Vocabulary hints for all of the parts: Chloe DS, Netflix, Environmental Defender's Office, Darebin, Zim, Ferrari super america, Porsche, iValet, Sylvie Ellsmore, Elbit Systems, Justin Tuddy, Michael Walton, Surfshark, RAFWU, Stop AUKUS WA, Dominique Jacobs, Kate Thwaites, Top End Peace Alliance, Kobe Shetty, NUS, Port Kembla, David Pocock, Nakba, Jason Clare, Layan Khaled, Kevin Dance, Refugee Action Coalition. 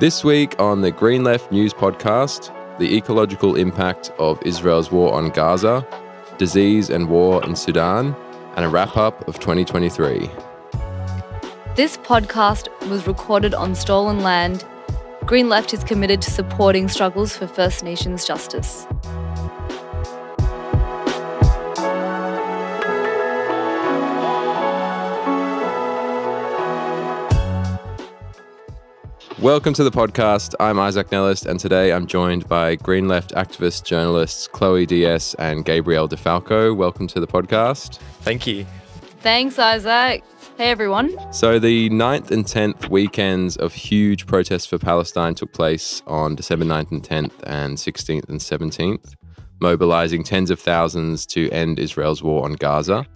This week on the Green Left News Podcast, the ecological impact of Israel's war on Gaza, disease and war in Sudan, and a wrap-up of 2023. This podcast was recorded on stolen land. Green Left is committed to supporting struggles for First Nations justice. Welcome to the podcast. I'm Isaac Nellist, and today I'm joined by Green Left activist journalists Chloe DS and Gabriel DeFalco. Welcome to the podcast. Thank you. Thanks, Isaac. Hey, everyone. So the 9th and 10th weekends of huge protests for Palestine took place on December 9th and 10th and 16th and 17th, mobilizing tens of thousands to end Israel's war on Gaza.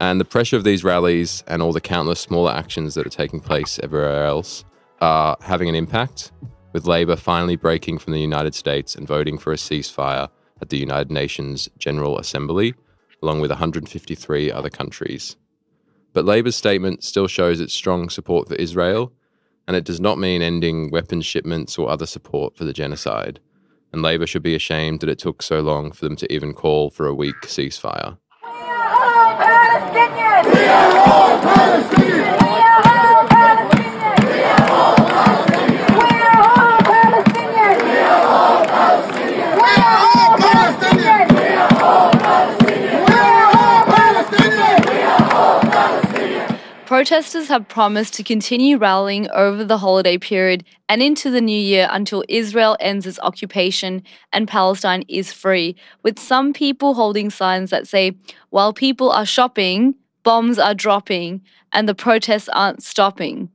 And the pressure of these rallies and all the countless smaller actions that are taking place everywhere else are having an impact, with Labour finally breaking from the United States and voting for a ceasefire at the United Nations General Assembly, along with 153 other countries. But Labour's statement still shows its strong support for Israel, and it does not mean ending weapons shipments or other support for the genocide. And Labour should be ashamed that it took so long for them to even call for a weak ceasefire. We are all Palestinians! We are all Palestinians! Protesters have promised to continue rallying over the holiday period and into the new year until Israel ends its occupation and Palestine is free, with some people holding signs that say, "While people are shopping, bombs are dropping and the protests aren't stopping."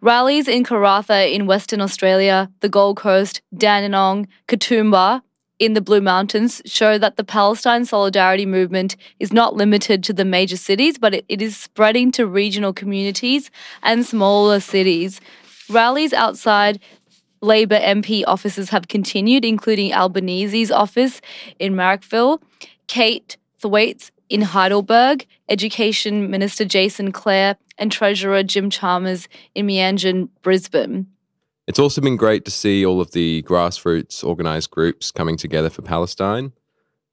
Rallies in Karratha in Western Australia, the Gold Coast, Dandenong, Katoomba in the Blue Mountains show that the Palestine Solidarity Movement is not limited to the major cities, but it is spreading to regional communities and smaller cities. Rallies outside Labour MP offices have continued, including Albanese's office in Marrickville, Kate Thwaites in Heidelberg, Education Minister Jason Clare and Treasurer Jim Chalmers in Meanjin, Brisbane. It's also been great to see all of the grassroots organised groups coming together for Palestine.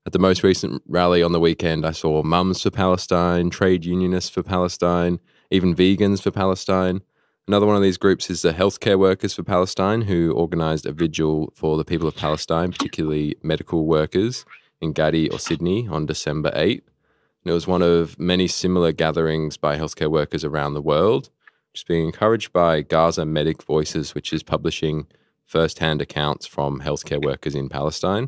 At the most recent rally on the weekend, I saw Mums for Palestine, Trade Unionists for Palestine, even Vegans for Palestine. Another one of these groups is the Healthcare Workers for Palestine, who organised a vigil for the people of Palestine, particularly medical workers, in Gadi or Sydney on December 8th. And it was one of many similar gatherings by healthcare workers around the world. Just being encouraged by Gaza Medic Voices, which is publishing first-hand accounts from healthcare workers in Palestine.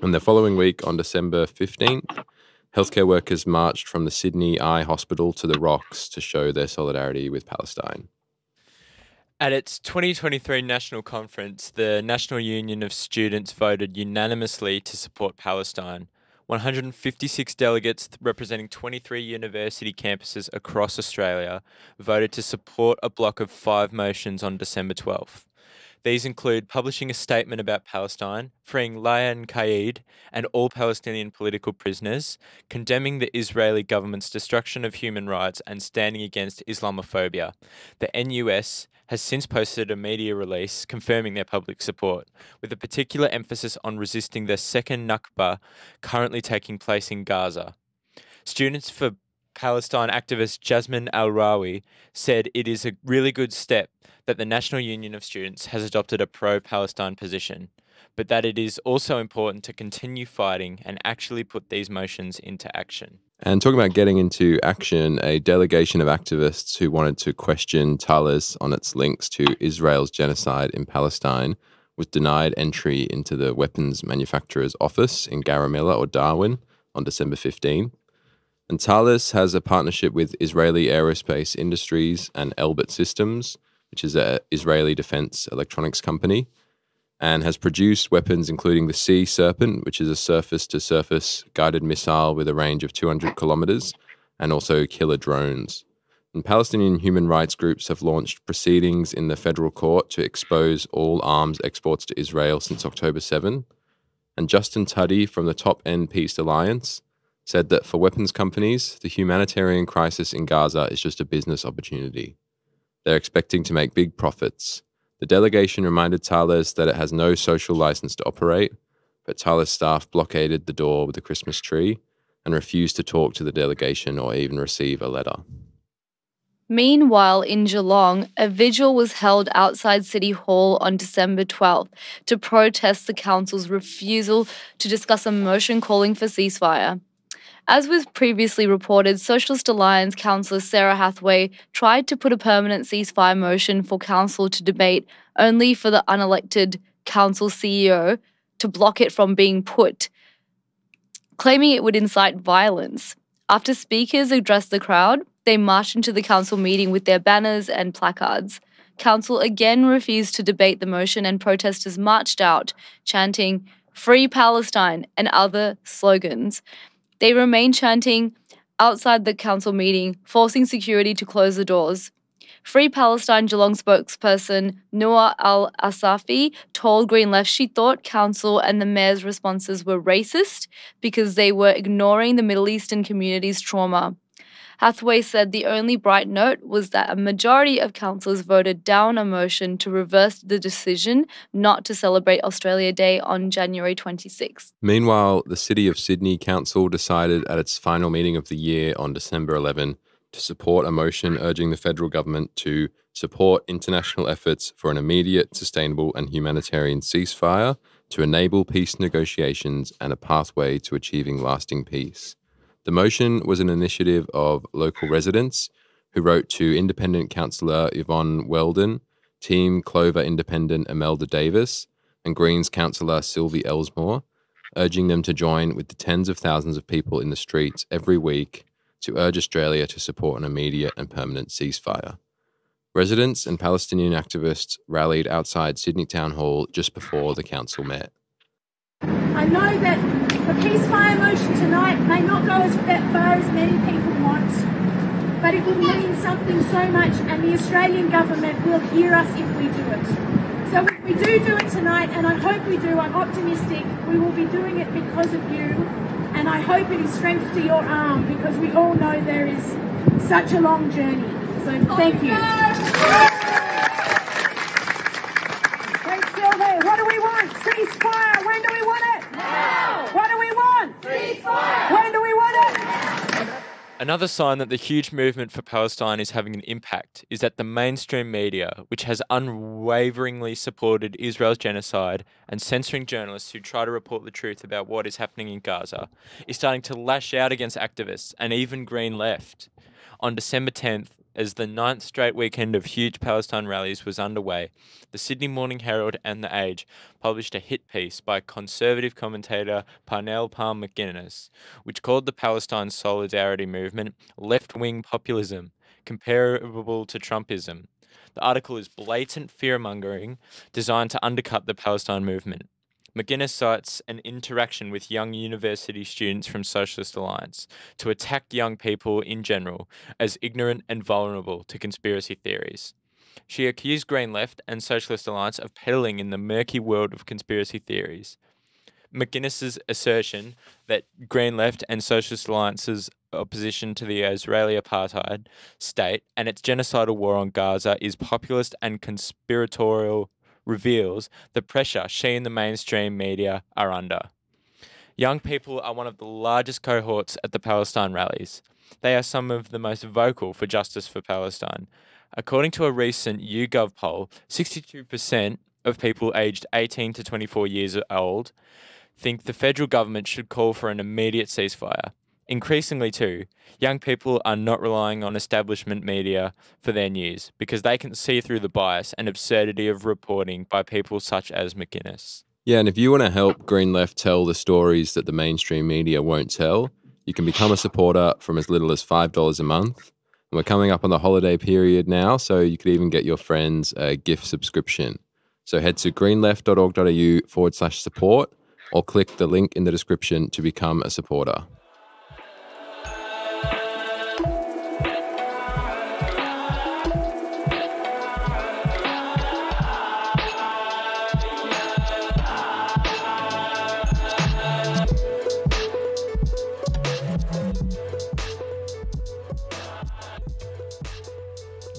And the following week, on December 15th, healthcare workers marched from the Sydney Eye Hospital to the Rocks to show their solidarity with Palestine. At its 2023 National Conference, the National Union of Students voted unanimously to support Palestine. 156 delegates representing 23 university campuses across Australia voted to support a block of 5 motions on December 12th. These include publishing a statement about Palestine, freeing Layan Khaled and all Palestinian political prisoners, condemning the Israeli government's destruction of human rights and standing against Islamophobia. The NUS has since posted a media release confirming their public support, with a particular emphasis on resisting the second Nakba currently taking place in Gaza. Students for Palestine activist Jasmine Al-Rawi said it is a really good step that the National Union of Students has adopted a pro-Palestine position, but that it is also important to continue fighting and actually put these motions into action. And talking about getting into action, a delegation of activists who wanted to question Thales on its links to Israel's genocide in Palestine was denied entry into the weapons manufacturer's office in Garamilla or Darwin on December 15. And Thales has a partnership with Israeli Aerospace Industries and Elbit Systems, which is an Israeli defense electronics company, and has produced weapons including the Sea Serpent, which is a surface-to-surface guided missile with a range of 200 kilometres, and also killer drones. And Palestinian human rights groups have launched proceedings in the federal court to expose all arms exports to Israel since October 7. And Justin Tuddy from the Top End Peace Alliance said that for weapons companies, the humanitarian crisis in Gaza is just a business opportunity. They're expecting to make big profits. The delegation reminded Thales that it has no social license to operate, but Thales staff blockaded the door with a Christmas tree and refused to talk to the delegation or even receive a letter. Meanwhile, in Geelong, a vigil was held outside City Hall on December 12th to protest the council's refusal to discuss a motion calling for ceasefire. As was previously reported, Socialist Alliance councillor Sarah Hathaway tried to put a permanent ceasefire motion for council to debate, only for the unelected council CEO to block it from being put, claiming it would incite violence. After speakers addressed the crowd, they marched into the council meeting with their banners and placards. Council again refused to debate the motion and protesters marched out, chanting, "Free Palestine," and other slogans. They remained chanting outside the council meeting, forcing security to close the doors. Free Palestine Geelong spokesperson Noor al-Asafi told Green Left she thought council and the mayor's responses were racist because they were ignoring the Middle Eastern community's trauma. Hathaway said the only bright note was that a majority of councillors voted down a motion to reverse the decision not to celebrate Australia Day on January 26. Meanwhile, the City of Sydney Council decided at its final meeting of the year on December 11 to support a motion urging the federal government to support international efforts for an immediate, sustainable and humanitarian ceasefire to enable peace negotiations and a pathway to achieving lasting peace. The motion was an initiative of local residents who wrote to independent councillor Yvonne Weldon, Team Clover independent Imelda Davis, and Greens councillor Sylvie Ellsmore, urging them to join with the tens of thousands of people in the streets every week to urge Australia to support an immediate and permanent ceasefire. Residents and Palestinian activists rallied outside Sydney Town Hall just before the council met. I know that the ceasefire motion tonight may not go as far as many people want, but it will mean something so much, and the Australian government will hear us if we do it. So if we do it tonight, and I hope we do, I'm optimistic, we will be doing it because of you, and I hope it is strength to your arm, because we all know there is such a long journey. So thank you. Thanks, Sylvie. What do we want? Ceasefire. When do we want it? Now! What do we want? Ceasefire. When do we want it? Another sign that the huge movement for Palestine is having an impact is that the mainstream media, which has unwaveringly supported Israel's genocide and censoring journalists who try to report the truth about what is happening in Gaza, is starting to lash out against activists and even Green Left. On December 10th, as the 9th straight weekend of huge Palestine rallies was underway, the Sydney Morning Herald and The Age published a hit piece by conservative commentator Parnell Palm McGuinness, which called the Palestine Solidarity Movement left-wing populism, comparable to Trumpism. The article is blatant fear-mongering designed to undercut the Palestine movement. McGuinness cites an interaction with young university students from Socialist Alliance to attack young people in general as ignorant and vulnerable to conspiracy theories. She accused Green Left and Socialist Alliance of peddling in the murky world of conspiracy theories. McGuinness's assertion that Green Left and Socialist Alliance's opposition to the Israeli apartheid state and its genocidal war on Gaza is populist and conspiratorial reveals the pressure she and the mainstream media are under. Young people are one of the largest cohorts at the Palestine rallies. They are some of the most vocal for justice for Palestine. According to a recent YouGov poll, 62% of people aged 18 to 24 years old think the federal government should call for an immediate ceasefire. Increasingly too, young people are not relying on establishment media for their news because they can see through the bias and absurdity of reporting by people such as McGuinness. Yeah, and if you want to help Green Left tell the stories that the mainstream media won't tell, you can become a supporter from as little as $5 a month. And we're coming up on the holiday period now, so you could even get your friends a gift subscription. So head to greenleft.org.au/support or click the link in the description to become a supporter.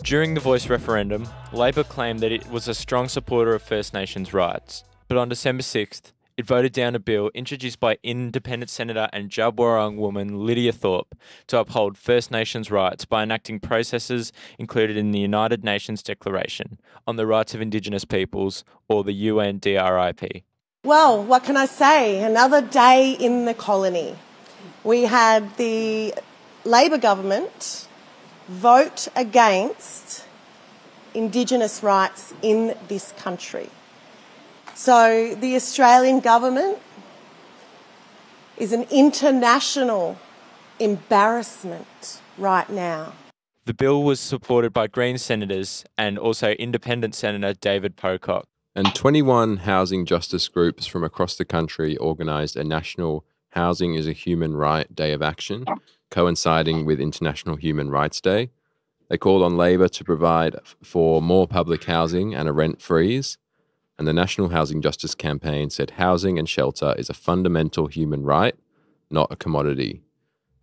During the voice referendum, Labor claimed that it was a strong supporter of First Nations rights, but on December 6th, it voted down a bill introduced by Independent Senator and Djabwurrung woman Lydia Thorpe to uphold First Nations rights by enacting processes included in the United Nations Declaration on the Rights of Indigenous Peoples, or the UNDRIP. Well, what can I say? Another day in the colony. We had the Labor government vote against Indigenous rights in this country. So the Australian government is an international embarrassment right now. The bill was supported by Green senators and also Independent Senator David Pocock. And 21 housing justice groups from across the country organised a national Housing is a Human Right Day of Action, coinciding with International Human Rights Day. They called on Labor to provide for more public housing and a rent freeze. And the National Housing Justice Campaign said housing and shelter is a fundamental human right, not a commodity.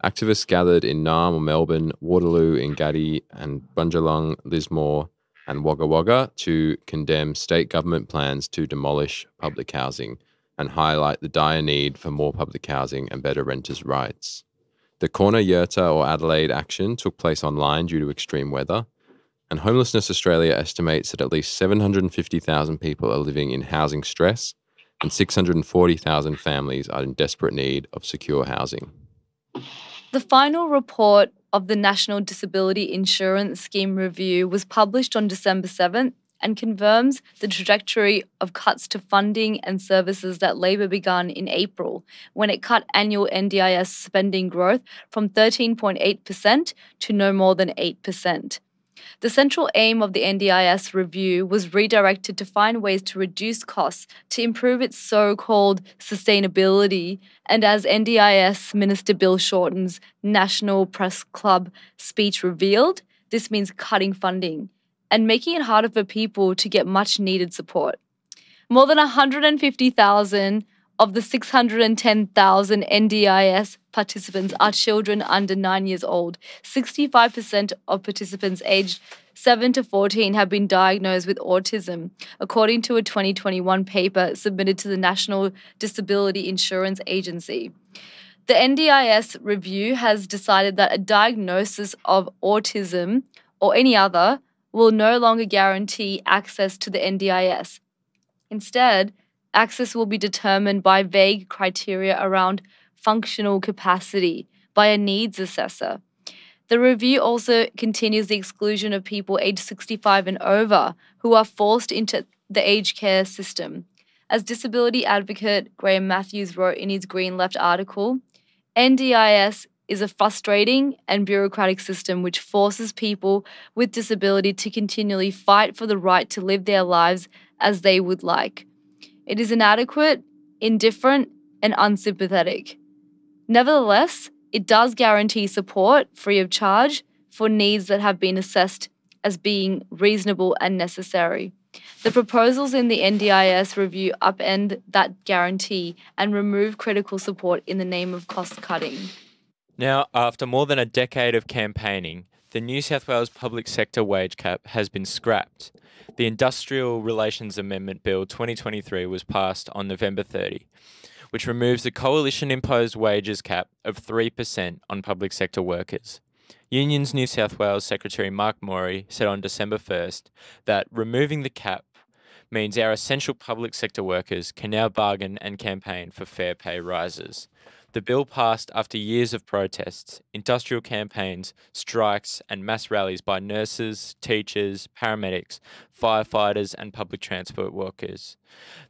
Activists gathered in Naarm or Melbourne, Waterloo, Engaddi and Bundjalung, Lismore and Wagga Wagga to condemn state government plans to demolish public housing and highlight the dire need for more public housing and better renters' rights. The Corner Yerta or Adelaide action took place online due to extreme weather. And Homelessness Australia estimates that at least 750,000 people are living in housing stress and 640,000 families are in desperate need of secure housing. The final report of the National Disability Insurance Scheme Review was published on December 7th and confirms the trajectory of cuts to funding and services that Labor began in April when it cut annual NDIS spending growth from 13.8% to no more than 8%. The central aim of the NDIS review was redirected to find ways to reduce costs to improve its so-called sustainability, and as NDIS Minister Bill Shorten's National Press Club speech revealed, this means cutting funding and making it harder for people to get much-needed support. More than 150,000 of the 610,000 NDIS participants are children under 9 years old. 65% of participants aged 7 to 14 have been diagnosed with autism, according to a 2021 paper submitted to the National Disability Insurance Agency. The NDIS review has decided that a diagnosis of autism or any other will no longer guarantee access to the NDIS. Instead, access will be determined by vague criteria around functional capacity by a needs assessor. The review also continues the exclusion of people aged 65 and over who are forced into the aged care system. As disability advocate Graham Matthews wrote in his Green Left article, NDIS is a frustrating and bureaucratic system which forces people with disability to continually fight for the right to live their lives as they would like. It is inadequate, indifferent, and unsympathetic. Nevertheless, it does guarantee support, free of charge, for needs that have been assessed as being reasonable and necessary. The proposals in the NDIS review upend that guarantee and remove critical support in the name of cost-cutting. Now, after more than a decade of campaigning, the New South Wales public sector wage cap has been scrapped. The Industrial Relations Amendment Bill 2023 was passed on November 30, which removes the coalition-imposed wages cap of 3% on public sector workers. Unions New South Wales Secretary Mark Morey said on December 1st that removing the cap means our essential public sector workers can now bargain and campaign for fair pay rises. The bill passed after years of protests, industrial campaigns, strikes and mass rallies by nurses, teachers, paramedics, firefighters and public transport workers.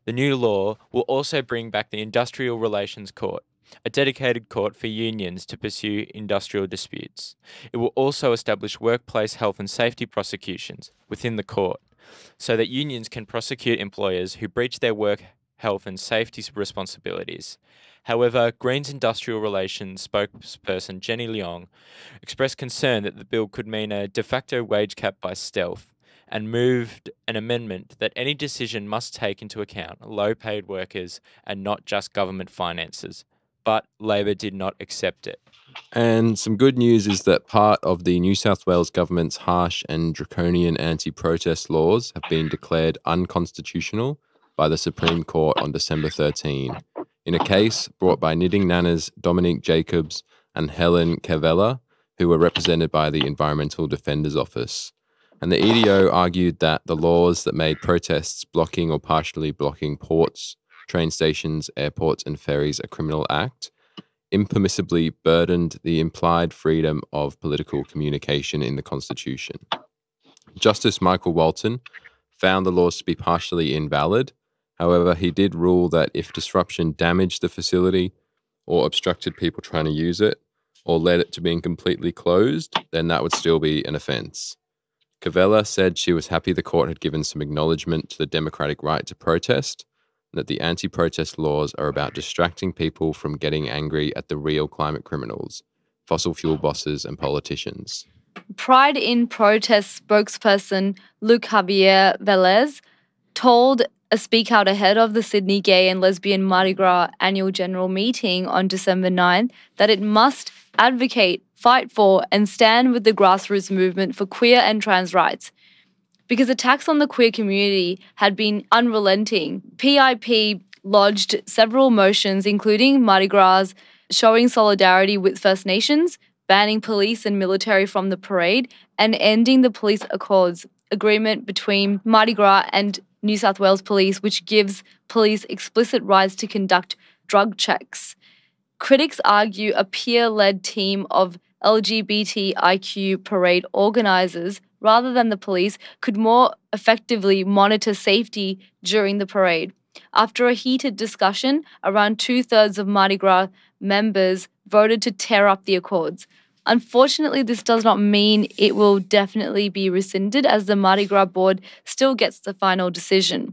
The new law will also bring back the Industrial Relations Court, a dedicated court for unions to pursue industrial disputes. It will also establish workplace health and safety prosecutions within the court so that unions can prosecute employers who breach their work health and safety responsibilities. However, Greens Industrial Relations spokesperson Jenny Leong expressed concern that the bill could mean a de facto wage cap by stealth and moved an amendment that any decision must take into account low-paid workers and not just government finances, but Labor did not accept it. And some good news is that part of the New South Wales government's harsh and draconian anti-protest laws have been declared unconstitutional by the Supreme Court on December 13, in a case brought by Knitting Nana's Dominique Jacobs and Helen Cavella, who were represented by the Environmental Defender's Office. And the EDO argued that the laws that made protests blocking or partially blocking ports, train stations, airports and ferries a criminal act impermissibly burdened the implied freedom of political communication in the Constitution. Justice Michael Walton found the laws to be partially invalid. However, he did rule that if disruption damaged the facility or obstructed people trying to use it or led it to being completely closed, then that would still be an offence. Cavella said she was happy the court had given some acknowledgement to the democratic right to protest, and that the anti-protest laws are about distracting people from getting angry at the real climate criminals, fossil fuel bosses and politicians. Pride in Protest spokesperson Luc Javier Velez told a Speak Out ahead of the Sydney Gay and Lesbian Mardi Gras annual general meeting on December 9th that it must advocate, fight for and stand with the grassroots movement for queer and trans rights. Because attacks on the queer community had been unrelenting, PIP lodged several motions, including Mardi Gras showing solidarity with First Nations, banning police and military from the parade, and ending the police accords agreement between Mardi Gras and New South Wales Police, which gives police explicit rights to conduct drug checks. Critics argue a peer-led team of LGBTIQ parade organisers, rather than the police, could more effectively monitor safety during the parade. After a heated discussion, around two-thirds of Mardi Gras members voted to tear up the accords. Unfortunately, this does not mean it will definitely be rescinded, as the Mardi Gras board still gets the final decision.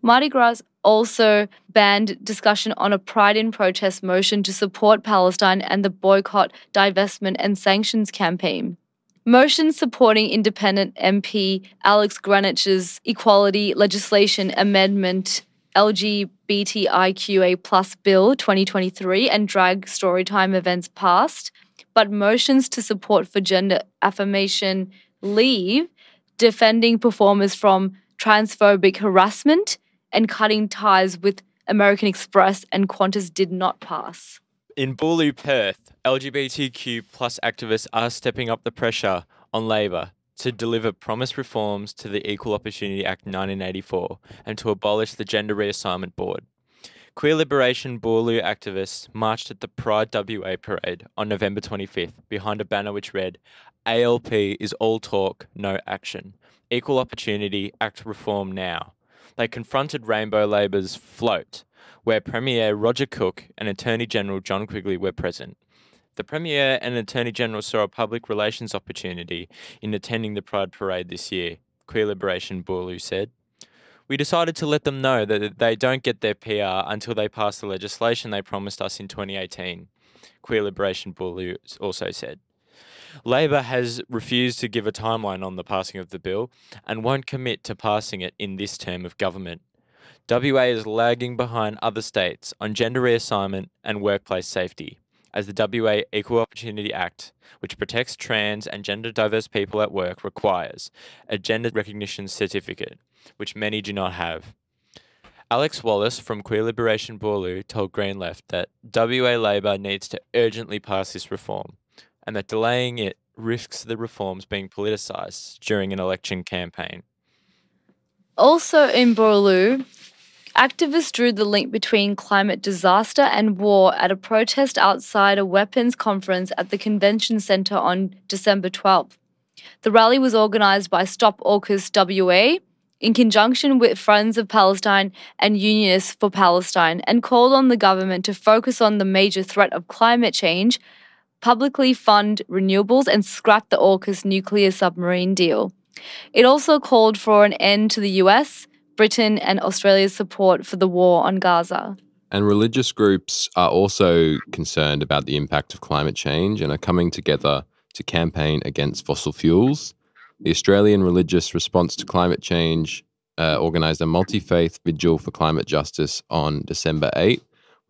Mardi Gras also banned discussion on a Pride in Protest motion to support Palestine and the boycott, divestment and sanctions campaign. Motions supporting Independent MP Alex Greenwich's Equality Legislation Amendment LGBTIQA+ Bill 2023 and drag storytime events passed, but motions to support for gender affirmation leave, defending performers from transphobic harassment and cutting ties with American Express and Qantas did not pass. In Boorloo, Perth, LGBTQ+ activists are stepping up the pressure on Labor to deliver promised reforms to the Equal Opportunity Act 1984 and to abolish the Gender Reassignment Board. Queer Liberation Boorloo activists marched at the Pride WA parade on November 25th behind a banner which read, ALP is all talk, no action. Equal Opportunity Act reform now. They confronted Rainbow Labor's float, where Premier Roger Cook and Attorney General John Quigley were present. The Premier and Attorney General saw a public relations opportunity in attending the Pride Parade this year, Queer Liberation Boorloo said. We decided to let them know that they don't get their PR until they pass the legislation they promised us in 2018, Queer Liberation Boorloo also said. Labor has refused to give a timeline on the passing of the bill and won't commit to passing it in this term of government. WA is lagging behind other states on gender reassignment and workplace safety, as the WA Equal Opportunity Act, which protects trans and gender diverse people at work, requires a gender recognition certificate, which many do not have. Alex Wallace from Queer Liberation Boorloo told Green Left that WA Labor needs to urgently pass this reform, and that delaying it risks the reforms being politicised during an election campaign. Also in Boorloo, activists drew the link between climate disaster and war at a protest outside a weapons conference at the Convention Centre on December 12th. The rally was organised by Stop AUKUS WA in conjunction with Friends of Palestine and Unionists for Palestine, and called on the government to focus on the major threat of climate change, publicly fund renewables and scrap the AUKUS nuclear submarine deal. It also called for an end to the US, Britain and Australia's support for the war on Gaza. And religious groups are also concerned about the impact of climate change and are coming together to campaign against fossil fuels. The Australian Religious Response to Climate Change organised a multi-faith vigil for climate justice on December 8th,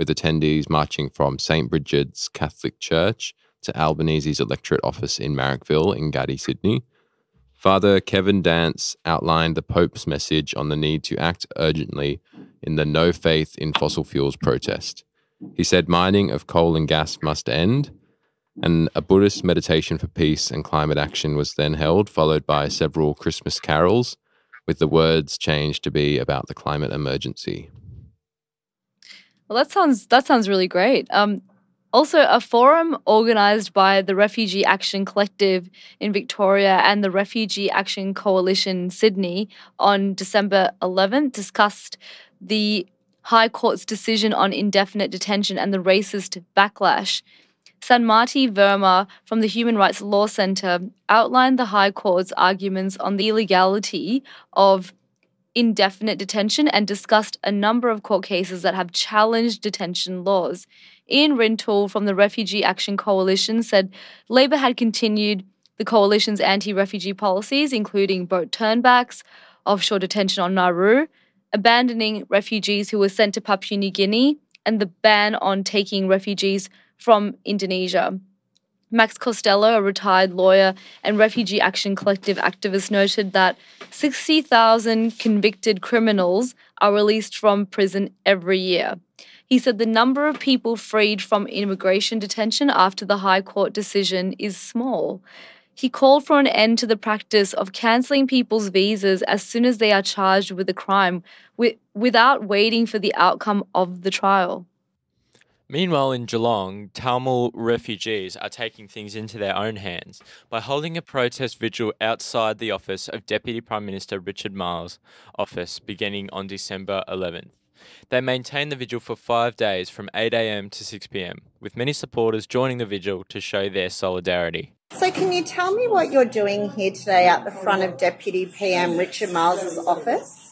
with attendees marching from St Bridget's Catholic Church to Albanese's electorate office in Marrickville in Gadi, Sydney. Father Kevin Dance outlined the Pope's message on the need to act urgently in the No Faith in Fossil Fuels protest. He said mining of coal and gas must end, and a Buddhist meditation for peace and climate action was then held, followed by several Christmas carols, with the words changed to be about the climate emergency. Well, that sounds really great. Also, a forum organised by the Refugee Action Collective in Victoria and the Refugee Action Coalition in Sydney on December 11th discussed the High Court's decision on indefinite detention and the racist backlash. Sanmati Verma from the Human Rights Law Centre outlined the High Court's arguments on the illegality of indefinite detention and discussed a number of court cases that have challenged detention laws. Ian Rintoul from the Refugee Action Coalition said Labor had continued the coalition's anti-refugee policies, including boat turnbacks, offshore detention on Nauru, abandoning refugees who were sent to Papua New Guinea, and the ban on taking refugees from Indonesia. Max Costello, a retired lawyer and Refugee Action Collective activist, noted that 60,000 convicted criminals are released from prison every year. He said the number of people freed from immigration detention after the High Court decision is small. He called for an end to the practice of cancelling people's visas as soon as they are charged with a crime, without waiting for the outcome of the trial. Meanwhile, in Geelong, Tamil refugees are taking things into their own hands by holding a protest vigil outside the office of Deputy Prime Minister Richard Marles' office beginning on December 11th. They maintained the vigil for 5 days from 8 a.m. to 6 p.m, with many supporters joining the vigil to show their solidarity. So can you tell me what you're doing here today out the front of Deputy PM Richard Marles' office?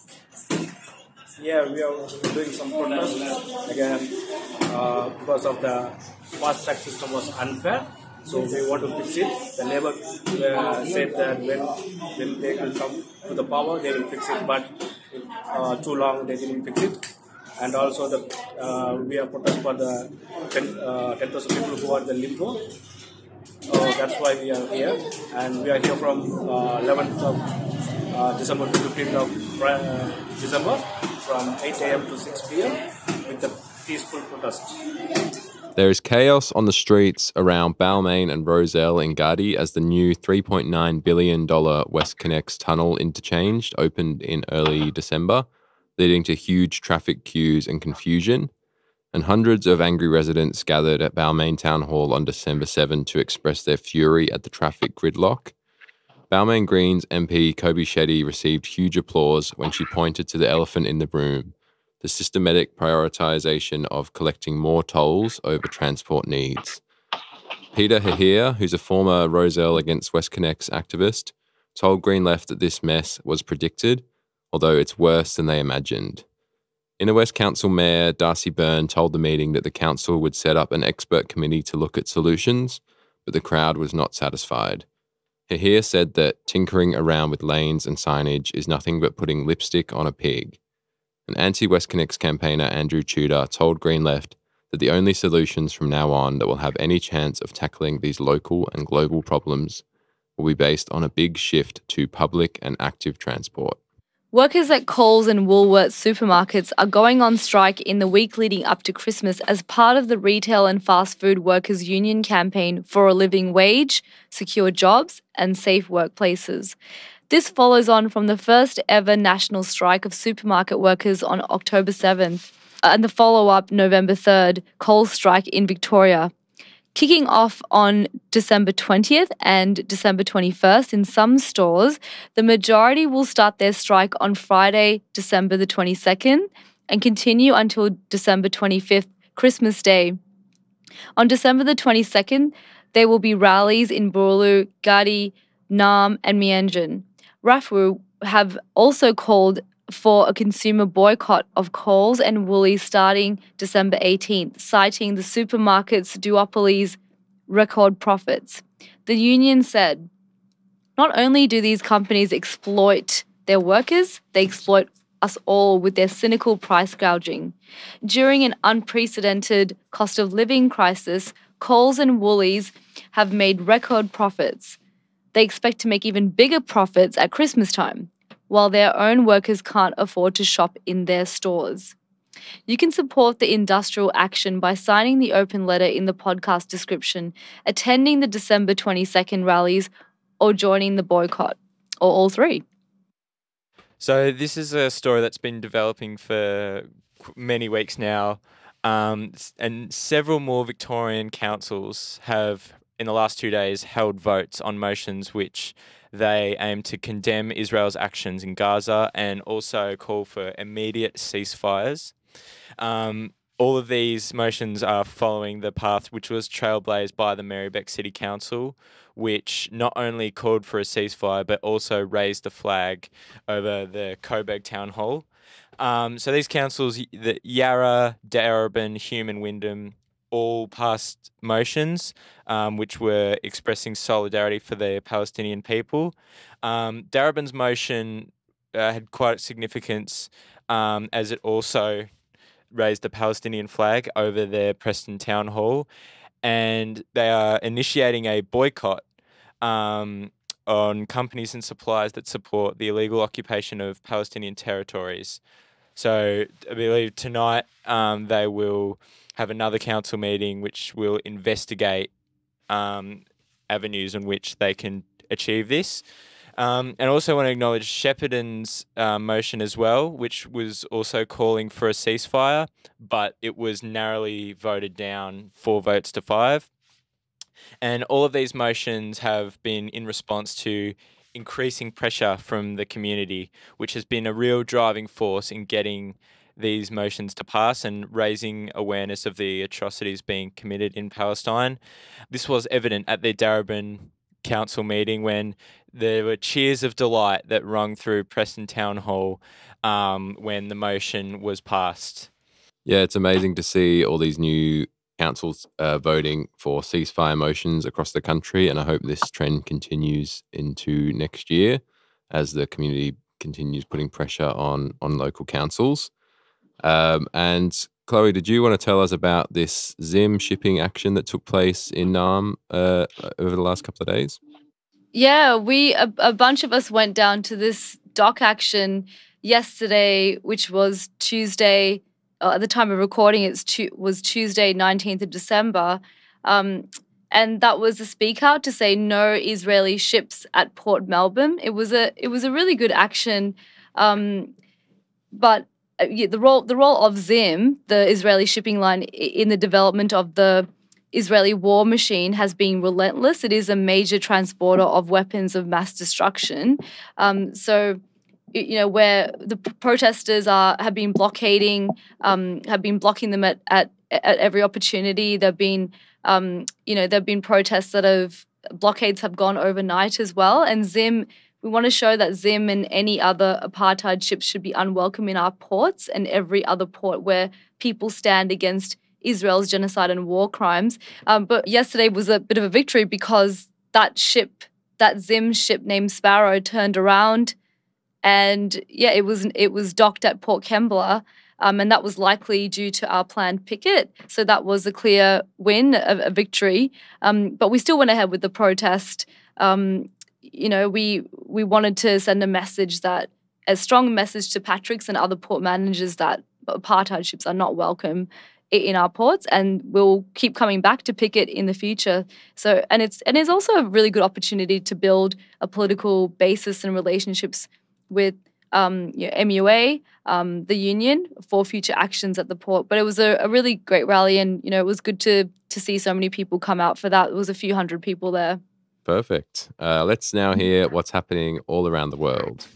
Yeah, we are doing some protests again because of the fast track system was unfair. So we want to fix it. The Labour said that when they will come to the power, they will fix it, but too long they didn't fix it. And also we are protesting for the 10,000 people who are the limbo. That's why we are here, and we are here from 11th of December to 15th of December from 8 a.m. to 6 p.m. with the peaceful protest. There is chaos on the streets around Balmain and Roselle in Gadi as the new $3.9 billion WestConnex tunnel interchange opened in early December, leading to huge traffic queues and confusion. And hundreds of angry residents gathered at Balmain Town Hall on December 7 to express their fury at the traffic gridlock. Balmain Greens MP Kobe Shetty received huge applause when she pointed to the elephant in the room, the systematic prioritisation of collecting more tolls over transport needs. Peter Hahir, who's a former Roselle Against WestConnex activist, told Green Left that this mess was predicted, although it's worse than they imagined. Inner West Council Mayor Darcy Byrne told the meeting that the council would set up an expert committee to look at solutions, but the crowd was not satisfied. Hahir said that tinkering around with lanes and signage is nothing but putting lipstick on a pig. An anti-WestConnex campaigner, Andrew Tudor, told Green Left that the only solutions from now on that will have any chance of tackling these local and global problems will be based on a big shift to public and active transport. Workers at Coles and Woolworths supermarkets are going on strike in the week leading up to Christmas as part of the Retail and Fast Food Workers' Union campaign for a living wage, secure jobs and safe workplaces. This follows on from the first ever national strike of supermarket workers on October 7th and the follow-up November 3rd Coles strike in Victoria. Kicking off on December 20th and December 21st in some stores, the majority will start their strike on Friday, December the 22nd, and continue until December 25th, Christmas Day. On December the 22nd, there will be rallies in Boorloo, Gadi, Naarm and Mianjin. RAFWU have also called for a consumer boycott of Coles and Woolies starting December 18th, citing the supermarket's duopoly's record profits. The union said, not only do these companies exploit their workers, they exploit us all with their cynical price gouging. During an unprecedented cost of living crisis, Coles and Woolies have made record profits. They expect to make even bigger profits at Christmas time, while their own workers can't afford to shop in their stores. You can support the industrial action by signing the open letter in the podcast description, attending the December 22nd rallies, or joining the boycott, or all three. So this is a story that's been developing for many weeks now, and several more Victorian councils have, in the last 2 days, held votes on motions which they aim to condemn Israel's actions in Gaza and also call for immediate ceasefires. All of these motions are following the path which was trailblazed by the Marybeck City Council, which not only called for a ceasefire but also raised the flag over the Coburg Town Hall. So these councils, the Yarra, Darebin, Hume and Wyndham, all passed motions which were expressing solidarity for the Palestinian people. Darebin's motion had quite significance as it also raised the Palestinian flag over their Preston Town Hall, and they are initiating a boycott on companies and suppliers that support the illegal occupation of Palestinian territories. So I believe tonight they will have another council meeting which will investigate avenues in which they can achieve this. And also want to acknowledge Shepparton's motion as well, which was also calling for a ceasefire, but it was narrowly voted down 4 votes to 5. And all of these motions have been in response to increasing pressure from the community, which has been a real driving force in getting these motions to pass and raising awareness of the atrocities being committed in Palestine. This was evident at the Darebin council meeting when there were cheers of delight that rung through Preston Town Hall when the motion was passed. Yeah, it's amazing to see all these new councils voting for ceasefire motions across the country, and I hope this trend continues into next year as the community continues putting pressure on local councils. And Chloe, did you want to tell us about this Zim shipping action that took place in Naam over the last couple of days? Yeah, a bunch of us went down to this dock action yesterday, which was Tuesday. At the time of recording, it was Tuesday, 19th of December. And that was a speak out to say no Israeli ships at Port Melbourne. It was a really good action, but the role of Zim, the Israeli shipping line, in the development of the Israeli war machine has been relentless. It is a major transporter of weapons of mass destruction. So, you know, where the protesters have been blocking them at every opportunity. There've been, there've been protests blockades have gone overnight as well. And Zim, we want to show that Zim and any other apartheid ships should be unwelcome in our ports and every other port where people stand against Israel's genocide and war crimes. But yesterday was a bit of a victory because that Zim ship named Sparrow turned around, and yeah, it was docked at Port Kembla, and that was likely due to our planned picket. So that was a clear win, a victory. But we still went ahead with the protest. We wanted to send a strong message to Patrick's and other port managers that apartheid ships are not welcome in our ports, and we'll keep coming back to picket in the future. So, and it's also a really good opportunity to build a political basis and relationships with MUA, the union, for future actions at the port. But it was a really great rally, and it was good to see so many people come out for that. It was a few hundred people there. Perfect. Let's now hear what's happening all around the world.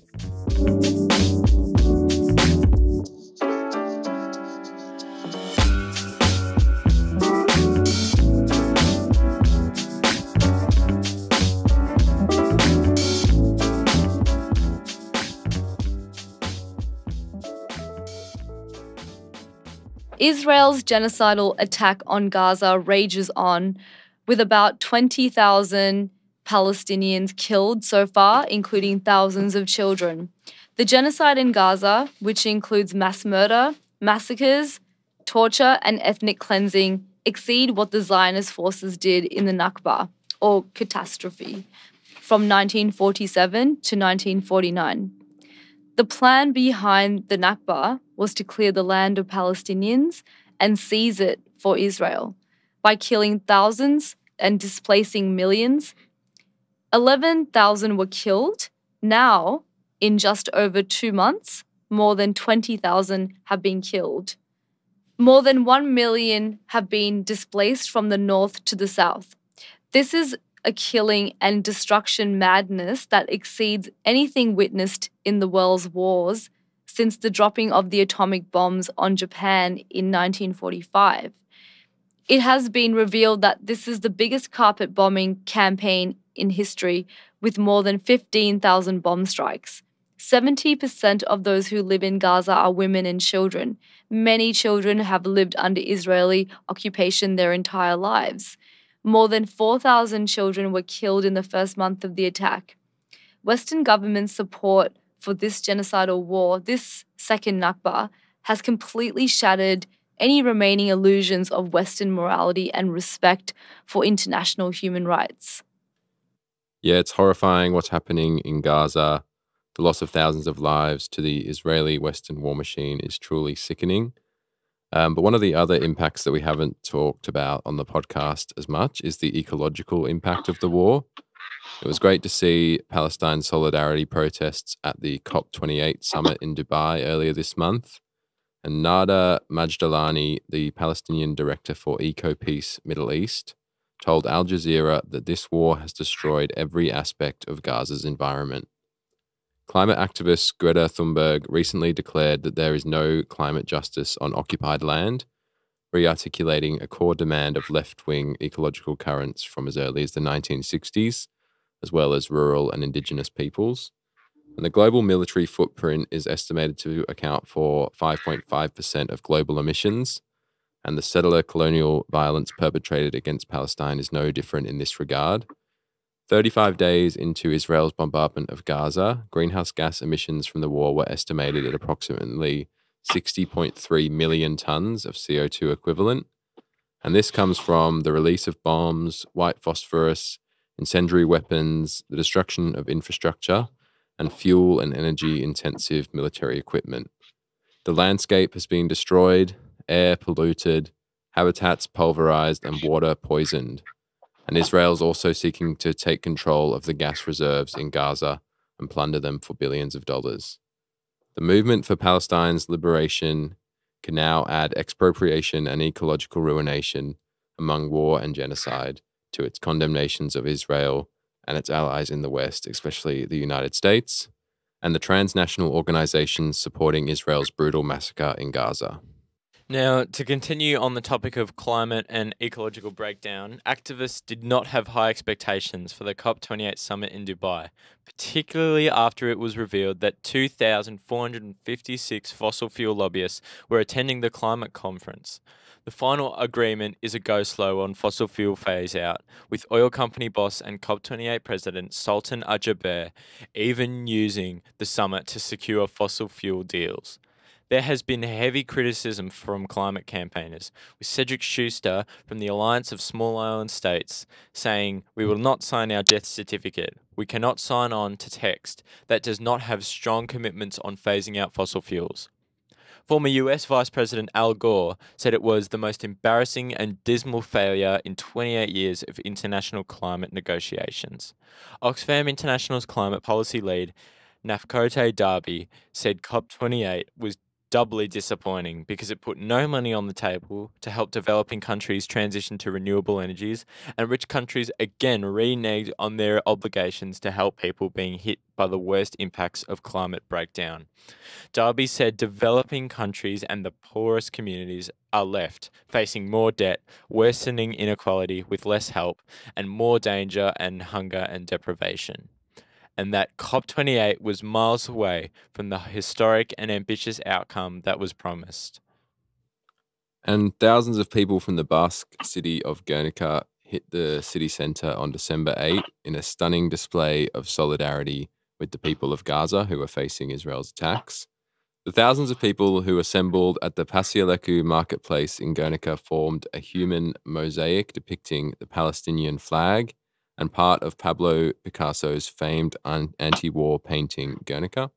Israel's genocidal attack on Gaza rages on, with about 20,000 Palestinians killed so far, including thousands of children. The genocide in Gaza, which includes mass murder, massacres, torture and ethnic cleansing, exceed what the Zionist forces did in the Nakba, or catastrophe, from 1947 to 1949. The plan behind the Nakba was to clear the land of Palestinians and seize it for Israel by killing thousands and displacing millions. 11,000 were killed. Now, in just over 2 months, more than 20,000 have been killed. More than 1 million have been displaced from the north to the south. This is a killing and destruction madness that exceeds anything witnessed in the world's wars since the dropping of the atomic bombs on Japan in 1945. It has been revealed that this is the biggest carpet bombing campaign in history, with more than 15,000 bomb strikes. 70% of those who live in Gaza are women and children. Many children have lived under Israeli occupation their entire lives. More than 4,000 children were killed in the first month of the attack. Western government support for this genocidal war, this second Nakba, has completely shattered any remaining illusions of Western morality and respect for international human rights. Yeah, it's horrifying what's happening in Gaza. The loss of thousands of lives to the Israeli Western war machine is truly sickening. But one of the other impacts that we haven't talked about on the podcast as much is the ecological impact of the war. It was great to see Palestine solidarity protests at the COP28 summit in Dubai earlier this month. And Nada Majdalani, the Palestinian director for EcoPeace Middle East, told Al Jazeera that this war has destroyed every aspect of Gaza's environment. Climate activist Greta Thunberg recently declared that there is no climate justice on occupied land, rearticulating a core demand of left-wing ecological currents from as early as the 1960s, as well as rural and indigenous peoples. And the global military footprint is estimated to account for 5.5% of global emissions, and the settler colonial violence perpetrated against Palestine is no different in this regard. 35 days into Israel's bombardment of Gaza, greenhouse gas emissions from the war were estimated at approximately 60.3 million tons of CO2 equivalent. And this comes from the release of bombs, white phosphorus, incendiary weapons, the destruction of infrastructure, and fuel and energy-intensive military equipment. The landscape has been destroyed, air polluted, habitats pulverized, and water poisoned. And Israel's also seeking to take control of the gas reserves in Gaza and plunder them for billions of dollars. The movement for Palestine's liberation can now add expropriation and ecological ruination among war and genocide to its condemnations of Israel and its allies in the West, especially the United States, and the transnational organizations supporting Israel's brutal massacre in Gaza. Now, to continue on the topic of climate and ecological breakdown, activists did not have high expectations for the COP28 summit in Dubai, particularly after it was revealed that 2,456 fossil fuel lobbyists were attending the climate conference. The final agreement is a go-slow on fossil fuel phase-out, with oil company boss and COP28 president Sultan Al-Jaber even using the summit to secure fossil fuel deals. There has been heavy criticism from climate campaigners, with Cedric Schuster from the Alliance of Small Island States saying, "We will not sign our death certificate. We cannot sign on to text that does not have strong commitments on phasing out fossil fuels." Former US Vice President Al Gore said it was the most embarrassing and dismal failure in 28 years of international climate negotiations. Oxfam International's climate policy lead, Nafkote Darby, said COP28 was doubly disappointing because it put no money on the table to help developing countries transition to renewable energies, and rich countries again reneged on their obligations to help people being hit by the worst impacts of climate breakdown. Darby said developing countries and the poorest communities are left facing more debt, worsening inequality with less help, and more danger and hunger and deprivation. And that COP28 was miles away from the historic and ambitious outcome that was promised. And thousands of people from the Basque city of Guernica hit the city centre on December 8 in a stunning display of solidarity with the people of Gaza who are facing Israel's attacks. The thousands of people who assembled at the Pasialeku marketplace in Guernica formed a human mosaic depicting the Palestinian flag and part of Pablo Picasso's famed anti-war painting Guernica.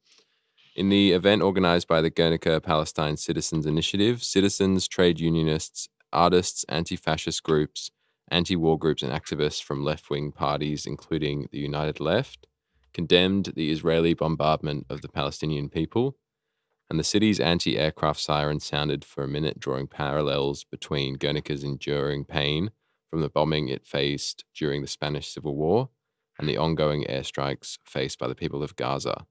In the event organized by the Guernica Palestine Citizens Initiative, citizens, trade unionists, artists, anti-fascist groups, anti-war groups and activists from left-wing parties, including the United Left, condemned the Israeli bombardment of the Palestinian people, and the city's anti-aircraft siren sounded for a minute, drawing parallels between Guernica's enduring pain from the bombing it faced during the Spanish Civil War and the ongoing airstrikes faced by the people of Gaza.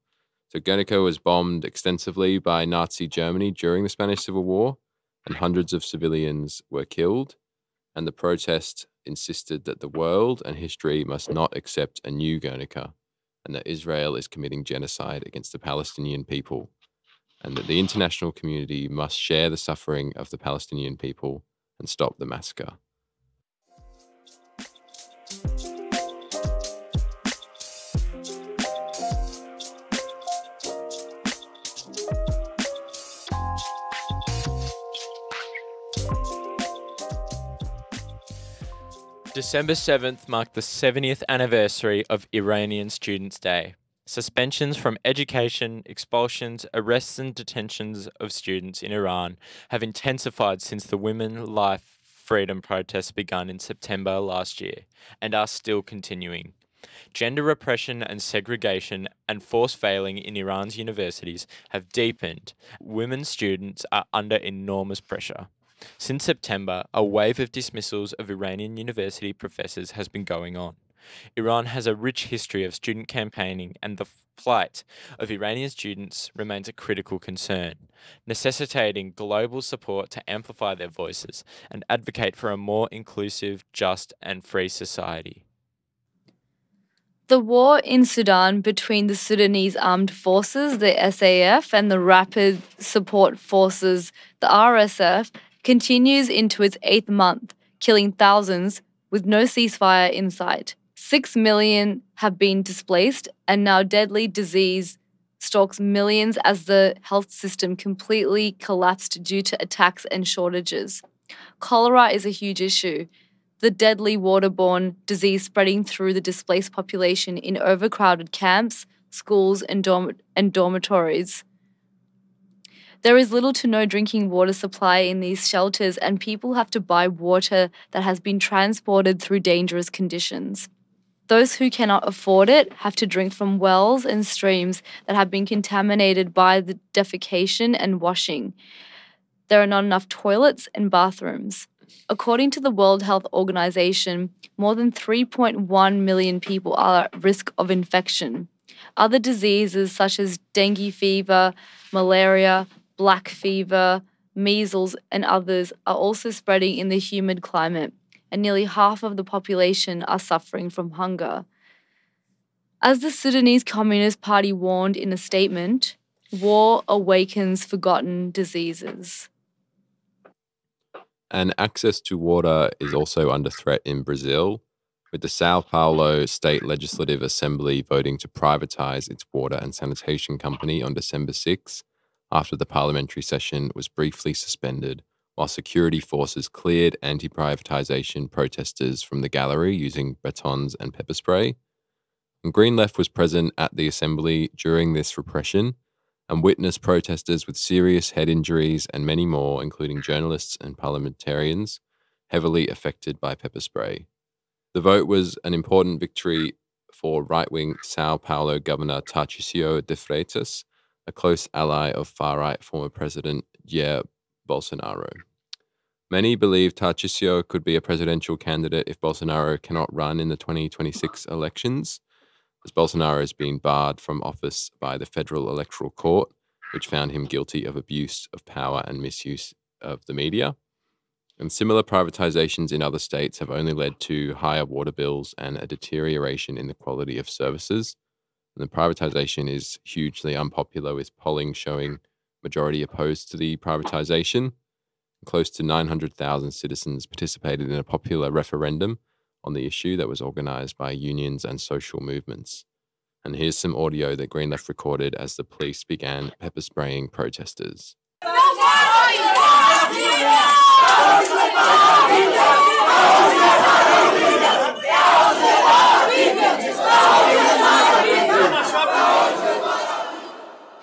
So Guernica was bombed extensively by Nazi Germany during the Spanish Civil War, and hundreds of civilians were killed. And the protest insisted that the world and history must not accept a new Guernica, and that Israel is committing genocide against the Palestinian people, and that the international community must share the suffering of the Palestinian people and stop the massacre. December 7th marked the 70th anniversary of Iranian Students' Day. Suspensions from education, expulsions, arrests and detentions of students in Iran have intensified since the Women's Life Freedom protests began in September last year and are still continuing. Gender repression and segregation and forced veiling in Iran's universities have deepened. Women students are under enormous pressure. Since September, a wave of dismissals of Iranian university professors has been going on. Iran has a rich history of student campaigning, and the plight of Iranian students remains a critical concern, necessitating global support to amplify their voices and advocate for a more inclusive, just and free society. The war in Sudan between the Sudanese Armed Forces, the SAF, and the Rapid Support Forces, the RSF, continues into its 8th month, killing thousands with no ceasefire in sight. 6 million have been displaced, and now deadly disease stalks millions as the health system completely collapsed due to attacks and shortages. Cholera is a huge issue, the deadly waterborne disease spreading through the displaced population in overcrowded camps, schools, and dormitories. There is little to no drinking water supply in these shelters, and people have to buy water that has been transported through dangerous conditions. Those who cannot afford it have to drink from wells and streams that have been contaminated by the defecation and washing. There are not enough toilets and bathrooms. According to the World Health Organization, more than 3.1 million people are at risk of infection. Other diseases such as dengue fever, malaria, black fever, measles, and others are also spreading in the humid climate, and nearly half of the population are suffering from hunger. As the Sudanese Communist Party warned in a statement, war awakens forgotten diseases. And access to water is also under threat in Brazil, with the Sao Paulo State Legislative Assembly voting to privatize its water and sanitation company on December 6, after the parliamentary session was briefly suspended while security forces cleared anti-privatization protesters from the gallery using batons and pepper spray. And Green Left was present at the assembly during this repression and witnessed protesters with serious head injuries and many more, including journalists and parliamentarians, heavily affected by pepper spray. The vote was an important victory for right-wing Sao Paulo Governor Tarcísio de Freitas, a close ally of far-right former President Jair Bolsonaro. Many believe Tarcísio could be a presidential candidate if Bolsonaro cannot run in the 2026 elections, as Bolsonaro has been barred from office by the Federal Electoral Court, which found him guilty of abuse of power and misuse of the media. And similar privatizations in other states have only led to higher water bills and a deterioration in the quality of services. And the privatization is hugely unpopular, with polling showing majority opposed to the privatization. Close to 900,000 citizens participated in a popular referendum on the issue that was organized by unions and social movements. And here's some audio that Greenleft recorded as the police began pepper spraying protesters.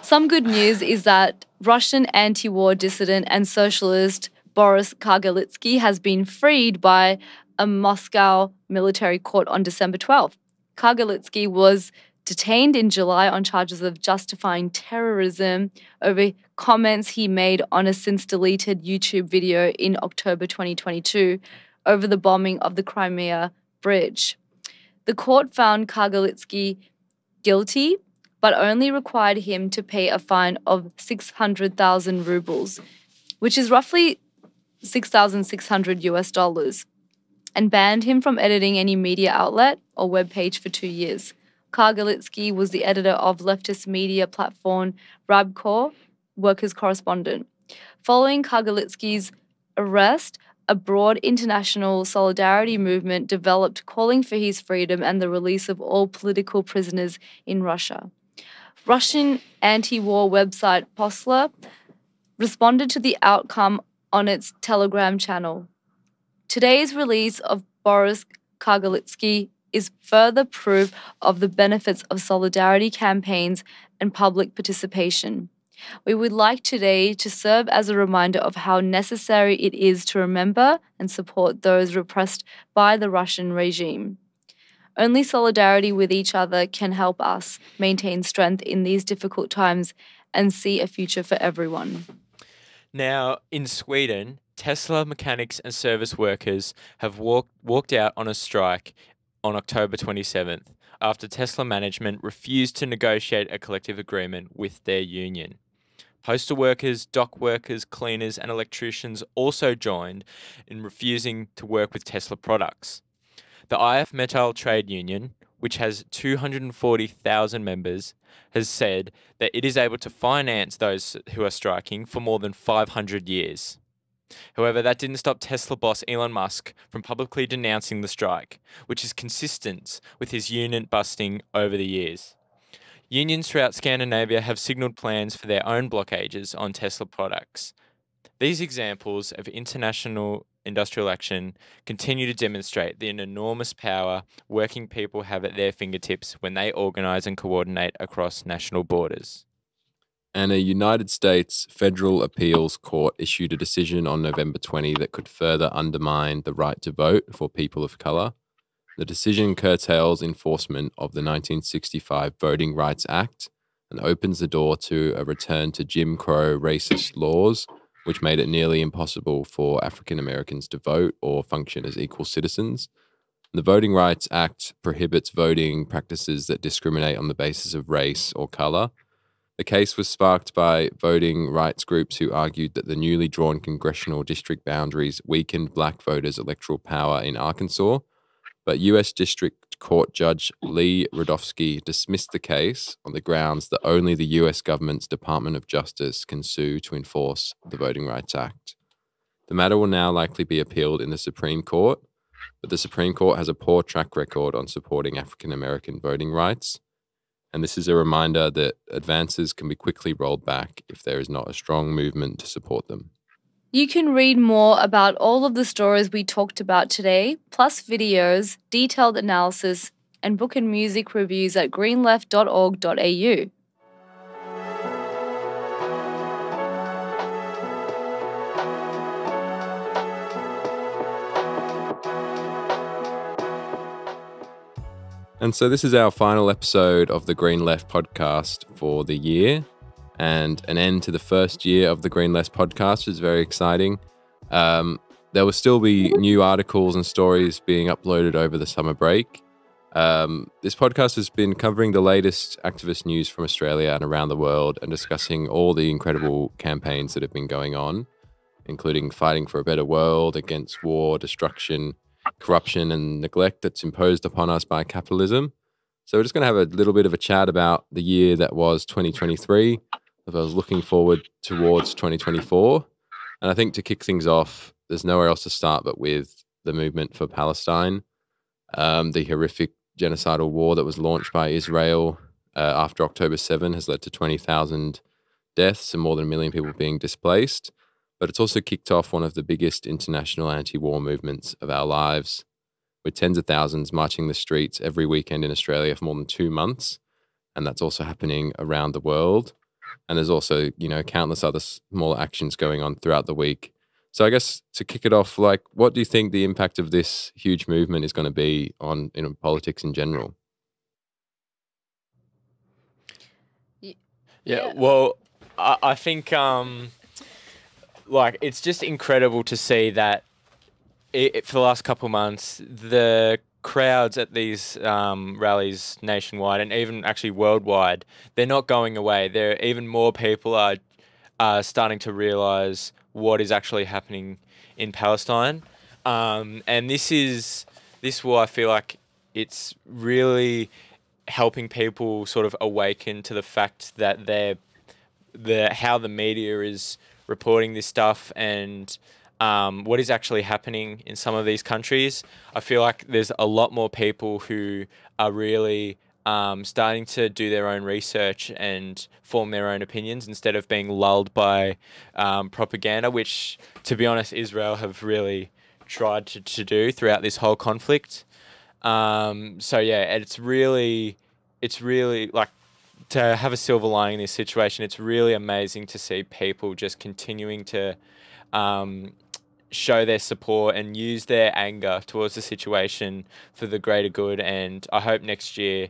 Some good news is that Russian anti-war dissident and socialist Boris Kargalitsky has been freed by a Moscow military court on December 12th. Kargalitsky was detained in July on charges of justifying terrorism over comments he made on a since-deleted YouTube video in October 2022 over the bombing of the Crimea Bridge. The court found Kargalitsky guilty, but only required him to pay a fine of 600,000 rubles, which is roughly $6,600, and banned him from editing any media outlet or webpage for 2 years. Kargalitsky was the editor of leftist media platform Rabkor, workers' correspondent. Following Kargalitsky's arrest, a broad international solidarity movement developed calling for his freedom and the release of all political prisoners in Russia. Russian anti-war website Posla responded to the outcome on its Telegram channel. Today's release of Boris Kargalitsky is further proof of the benefits of solidarity campaigns and public participation. We would like today to serve as a reminder of how necessary it is to remember and support those repressed by the Russian regime. Only solidarity with each other can help us maintain strength in these difficult times and see a future for everyone. Now, in Sweden, Tesla mechanics and service workers have walked out on a strike on October 27th after Tesla management refused to negotiate a collective agreement with their union. Postal workers, dock workers, cleaners and electricians also joined in refusing to work with Tesla products. The IF Metal Trade Union, which has 240,000 members, has said that it is able to finance those who are striking for more than 500 years. However, that didn't stop Tesla boss Elon Musk from publicly denouncing the strike, which is consistent with his union busting over the years. Unions throughout Scandinavia have signalled plans for their own blockages on Tesla products. These examples of international industrial action continue to demonstrate the enormous power working people have at their fingertips when they organise and coordinate across national borders. And a United States federal appeals court issued a decision on November 20 that could further undermine the right to vote for people of colour. The decision curtails enforcement of the 1965 Voting Rights Act and opens the door to a return to Jim Crow racist laws, which made it nearly impossible for African Americans to vote or function as equal citizens. The Voting Rights Act prohibits voting practices that discriminate on the basis of race or colour. The case was sparked by voting rights groups who argued that the newly drawn congressional district boundaries weakened black voters' electoral power in Arkansas, but U.S. District Court Judge Lee Rodofsky dismissed the case on the grounds that only the U.S. government's Department of Justice can sue to enforce the Voting Rights Act. The matter will now likely be appealed in the Supreme Court, but the Supreme Court has a poor track record on supporting African American voting rights. And this is a reminder that advances can be quickly rolled back if there is not a strong movement to support them. You can read more about all of the stories we talked about today, plus videos, detailed analysis, and book and music reviews at greenleft.org.au. And so this is our final episode of the Green Left podcast for the year, and an end to the first year of the Green Left podcast, which is very exciting. There will still be new articles and stories being uploaded over the summer break. This podcast has been covering the latest activist news from Australia and around the world and discussing all the incredible campaigns that have been going on, including fighting for a better world, against war, destruction, corruption and neglect that's imposed upon us by capitalism. So we're just going to have a little bit of a chat about the year that was 2023, if I was looking forward towards 2024. And I think to kick things off, there's nowhere else to start but with the movement for Palestine, the horrific genocidal war that was launched by Israel after October 7 has led to 20,000 deaths and more than 1 million people being displaced. But it's also kicked off one of the biggest international anti-war movements of our lives, with tens of thousands marching the streets every weekend in Australia for more than 2 months. And that's also happening around the world. And there's also, you know, countless other smaller actions going on throughout the week. So I guess to kick it off, like, what do you think the impact of this huge movement is going to be on, you know, politics in general? Yeah, well, I think, like, it's just incredible to see that for the last couple of months, the crowds at these rallies nationwide and even actually worldwide, they're not going away. There, even more people are starting to realise what is actually happening in Palestine. And this war, I feel like it's really helping people sort of awaken to the fact that how the media is reporting this stuff and what is actually happening in some of these countries. I feel like there's a lot more people who are really starting to do their own research and form their own opinions instead of being lulled by propaganda, which, to be honest, Israel have really tried to do throughout this whole conflict. So yeah, it's really like, to have a silver lining in this situation, it's really amazing to see people just continuing to show their support and use their anger towards the situation for the greater good. And I hope next year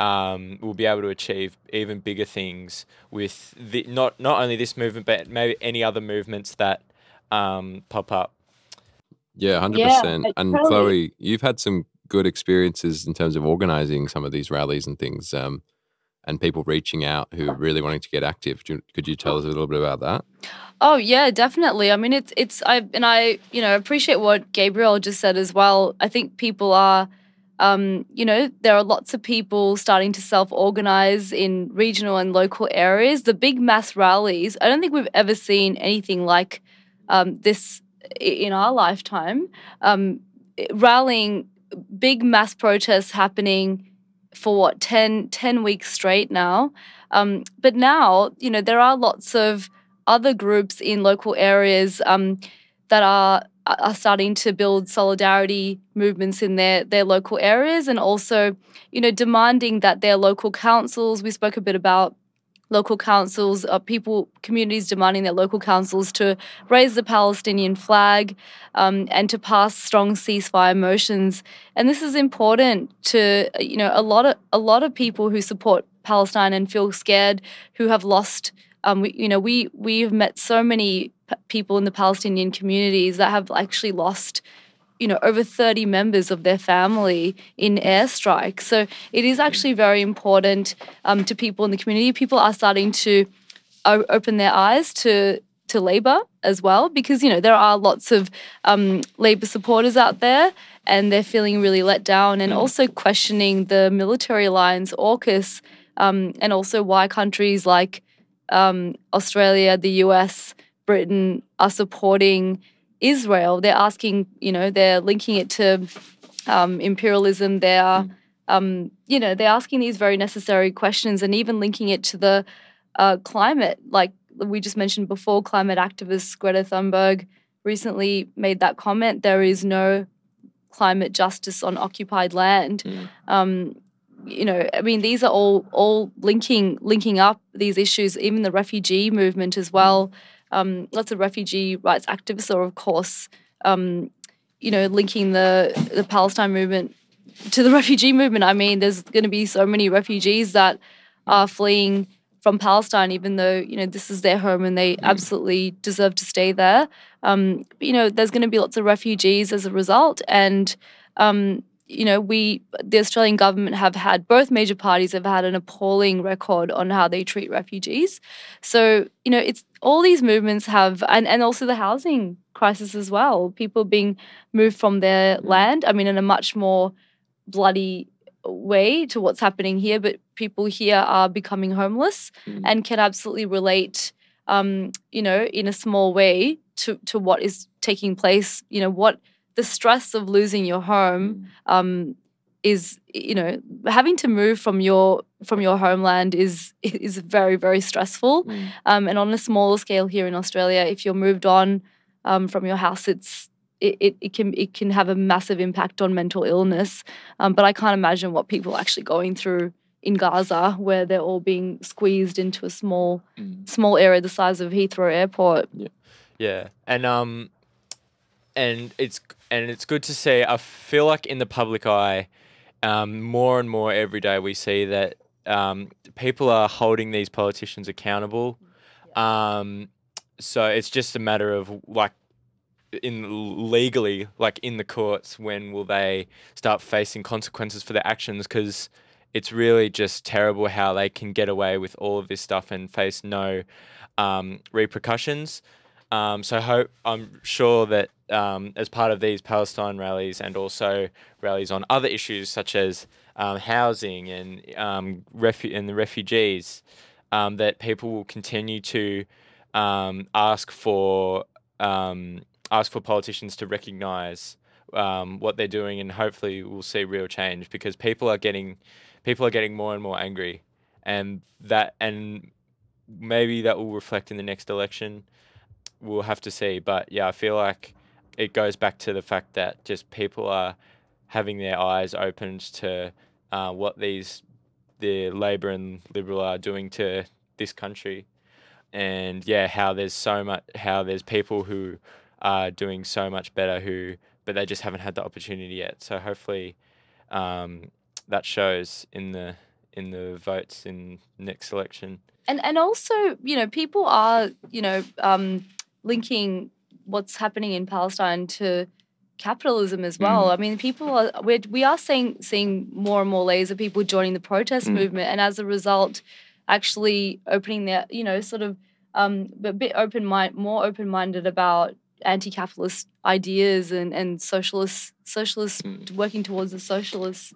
we'll be able to achieve even bigger things with not only this movement, but maybe any other movements that pop up. Yeah, 100%. Yeah, and Chloe, you've had some good experiences in terms of organising some of these rallies and things, and people reaching out who are really wanting to get active. Could you tell us a little bit about that? Oh yeah, definitely. I mean, I you know, appreciate what Gabriel just said as well. I think people are, you know, there are lots of people starting to self-organize in regional and local areas. The big mass rallies, I don't think we've ever seen anything like this in our lifetime. Rallying, big mass protests happening for what, 10 weeks straight now. But now, you know, there are lots of other groups in local areas that are starting to build solidarity movements in their local areas, and also, you know, demanding that their local councils, we spoke a bit about local councils, communities demanding their local councils to raise the Palestinian flag and to pass strong ceasefire motions. And this is important to, you know, a lot of people who support Palestine and feel scared, who have lost, you know, we've met so many people in the Palestinian communities that have actually lost, you know, over 30 members of their family in airstrikes. So it is actually very important to people in the community. People are starting to open their eyes to Labour as well, because, you know, there are lots of Labour supporters out there and they're feeling really let down, and also questioning the military alliance, AUKUS, and also why countries like Australia, the US, Britain are supporting Israel. They're asking, you know, they're linking it to imperialism. They're, you know, they're asking these very necessary questions, and even linking it to the climate. Like we just mentioned before, climate activist Greta Thunberg recently made that comment, there is no climate justice on occupied land. You know, I mean, these are all linking up these issues, even the refugee movement as well. Lots of refugee rights activists are, of course, you know, linking the Palestine movement to the refugee movement. I mean, there's going to be so many refugees that are fleeing from Palestine, even though, you know, this is their home and they absolutely deserve to stay there. You know, there's going to be lots of refugees as a result. And, you know, the Australian government have had, both major parties have had an appalling record on how they treat refugees. So, you know, it's all these movements have, and also the housing crisis as well, people being moved from their land, I mean, in a much more bloody way to what's happening here, but people here are becoming homeless and can absolutely relate, you know, in a small way to what is taking place, you know, what the stress of losing your home is, you know, having to move from your homeland is very, very stressful. Mm. And on a smaller scale here in Australia, if you're moved on from your house, it can have a massive impact on mental illness. But I can't imagine what people are actually going through in Gaza, where they're all being squeezed into a small area the size of Heathrow Airport. Yeah, yeah. And it's good to see. I feel like in the public eye, more and more every day we see that people are holding these politicians accountable. Yeah. So it's just a matter of like, legally, like in the courts, when will they start facing consequences for their actions? Because it's really just terrible how they can get away with all of this stuff and face no repercussions. So I'm sure that as part of these Palestine rallies and also rallies on other issues such as housing and the refugees, that people will continue to ask for politicians to recognise what they're doing, and hopefully we'll see real change, because people are getting more and more angry, and maybe that will reflect in the next election. We'll have to see. But yeah, I feel like it goes back to the fact that just people are having their eyes opened to what the Labor and Liberal are doing to this country. And yeah, how there's people who are doing so much better, but they just haven't had the opportunity yet. So hopefully that shows in the votes in next election. And also, you know, people are, you know, linking what's happening in Palestine to capitalism as well. Mm. I mean, we are seeing more and more layers of people joining the protest movement, and as a result, actually opening their, you know, sort of a bit more open-minded about anti-capitalist ideas and socialist working towards the socialist,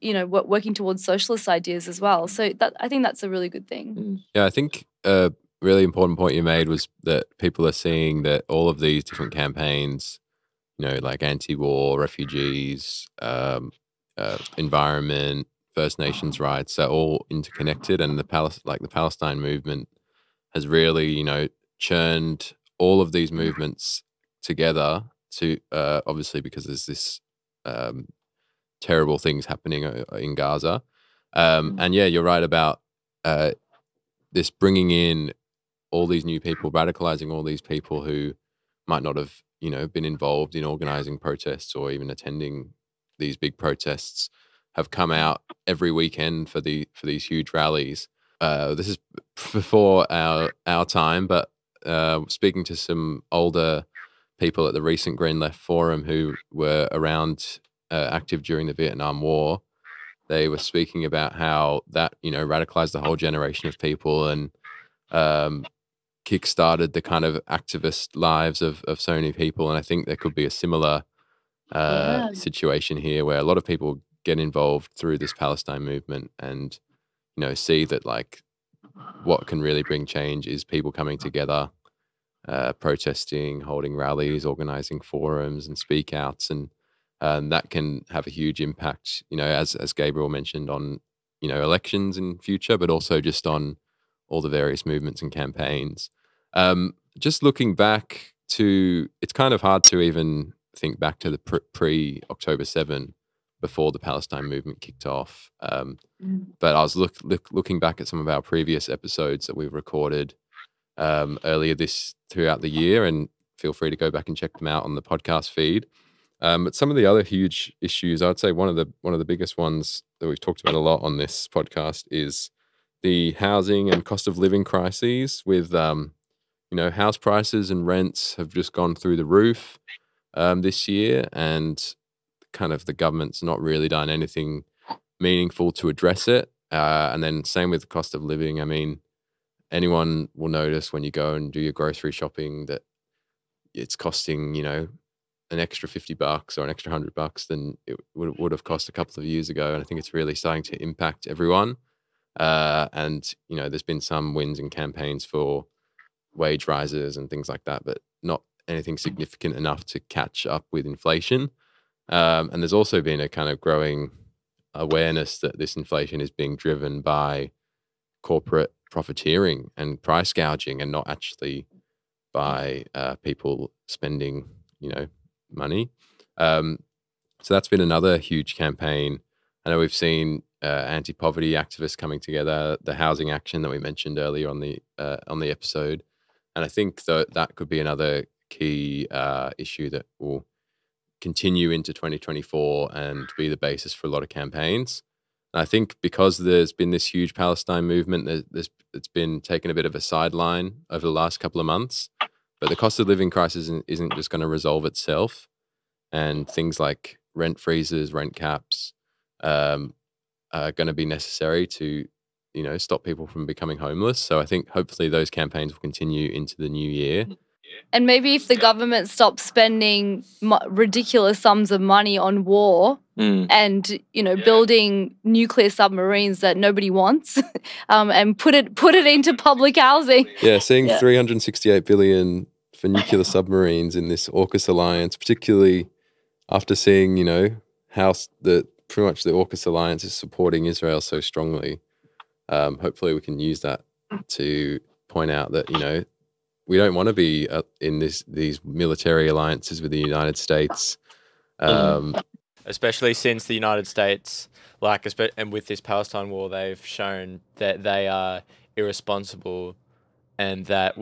you know, working towards socialist ideas as well. So that, I think that's a really good thing. Yeah, I think a really important point you made was that people are seeing that all of these different campaigns, you know, like anti-war, refugees, environment, First Nations rights, are all interconnected, and the Palestine movement has really, you know, churned all of these movements together to obviously, because there's this terrible things happening in Gaza. And yeah, you're right about this bringing in all these new people, radicalizing all these people who might not have, you know, been involved in organizing protests or even attending these big protests, have come out every weekend for these huge rallies. This is before our time, but speaking to some older people at the recent Green Left Forum who were around active during the Vietnam War, they were speaking about how that, you know, radicalized the whole generation of people and kick-started the kind of activist lives of so many people. And I think there could be a similar situation here, where a lot of people get involved through this Palestine movement and, you know, see that like what can really bring change is people coming together, protesting, holding rallies, organizing forums and speak outs, and that can have a huge impact, you know, as Gabriel mentioned, on, you know, elections in future, but also just on all the various movements and campaigns. Just looking back to, it's kind of hard to even think back to the pre-October 7, before the Palestine movement kicked off. But I was looking back at some of our previous episodes that we've recorded earlier throughout the year, and feel free to go back and check them out on the podcast feed. But some of the other huge issues, I'd say one of the biggest ones that we've talked about a lot on this podcast is the housing and cost of living crises. With you know, house prices and rents have just gone through the roof this year, and kind of the government's not really done anything meaningful to address it. And then same with the cost of living. I mean, anyone will notice when you go and do your grocery shopping that it's costing, you know, an extra $50 or an extra $100 than it would have cost a couple of years ago. And I think it's really starting to impact everyone. And, you know, there's been some wins and campaigns for wage rises and things like that, but not anything significant enough to catch up with inflation. And there's also been a kind of growing awareness that this inflation is being driven by corporate profiteering and price gouging, and not actually by people spending, you know, money. So that's been another huge campaign. I know we've seen anti-poverty activists coming together, the housing action that we mentioned earlier on the episode, and I think that could be another key issue that will continue into 2024 and be the basis for a lot of campaigns. And I think because there's been this huge Palestine movement, it's been taken a bit of a sideline over the last couple of months. But the cost of living crisis isn't just going to resolve itself, and things like rent freezes, rent caps, are going to be necessary to, you know, stop people from becoming homeless. So I think hopefully those campaigns will continue into the new year. And maybe if the government stops spending ridiculous sums of money on war and, you know, building nuclear submarines that nobody wants, and put it into public housing. Yeah, seeing $368 billion for nuclear submarines in this AUKUS alliance, particularly after seeing, you know, how pretty much the AUKUS alliance is supporting Israel so strongly. Hopefully we can use that to point out that, you know, we don't want to be in these military alliances with the United States. Especially since the United States, and with this Palestine war, they've shown that they are irresponsible, and that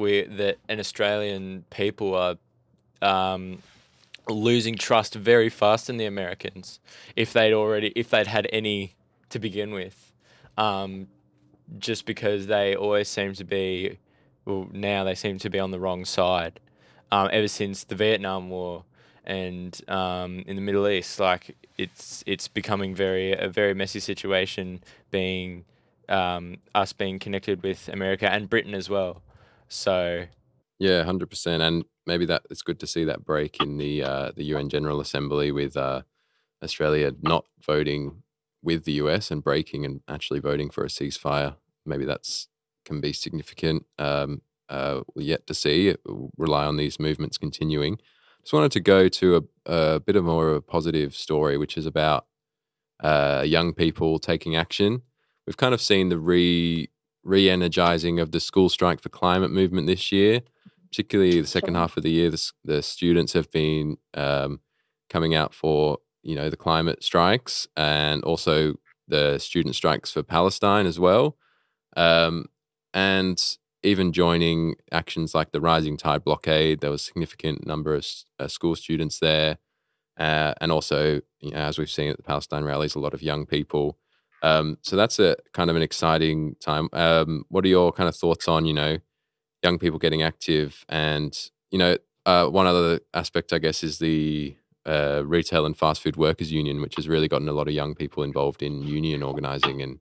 an Australian people are losing trust very fast in the Americans, if they'd had any to begin with, just because they always seem to be... Well, now they seem to be on the wrong side ever since the Vietnam War, and in the Middle East, it's becoming a very messy situation, being us being connected with America and Britain as well. So yeah, 100%, and maybe that it's good to see that break in the UN General Assembly with Australia not voting with the US and breaking and actually voting for a ceasefire. Maybe that's can be significant. Yet to see. It will rely on these movements continuing. Just wanted to go to a bit of more of a positive story, which is about young people taking action. We've kind of seen the re-energizing of the school strike for climate movement this year, particularly the second half of the year. The students have been coming out for, you know, the climate strikes, and also the student strikes for Palestine as well. And even joining actions like the Rising Tide blockade. There was a significant number of school students there. And also, you know, as we've seen at the Palestine rallies, a lot of young people. So that's a kind of an exciting time. What are your kind of thoughts on, you know, young people getting active? And, you know, one other aspect, I guess, is the Retail and Fast Food Workers' Union, which has really gotten a lot of young people involved in union organising and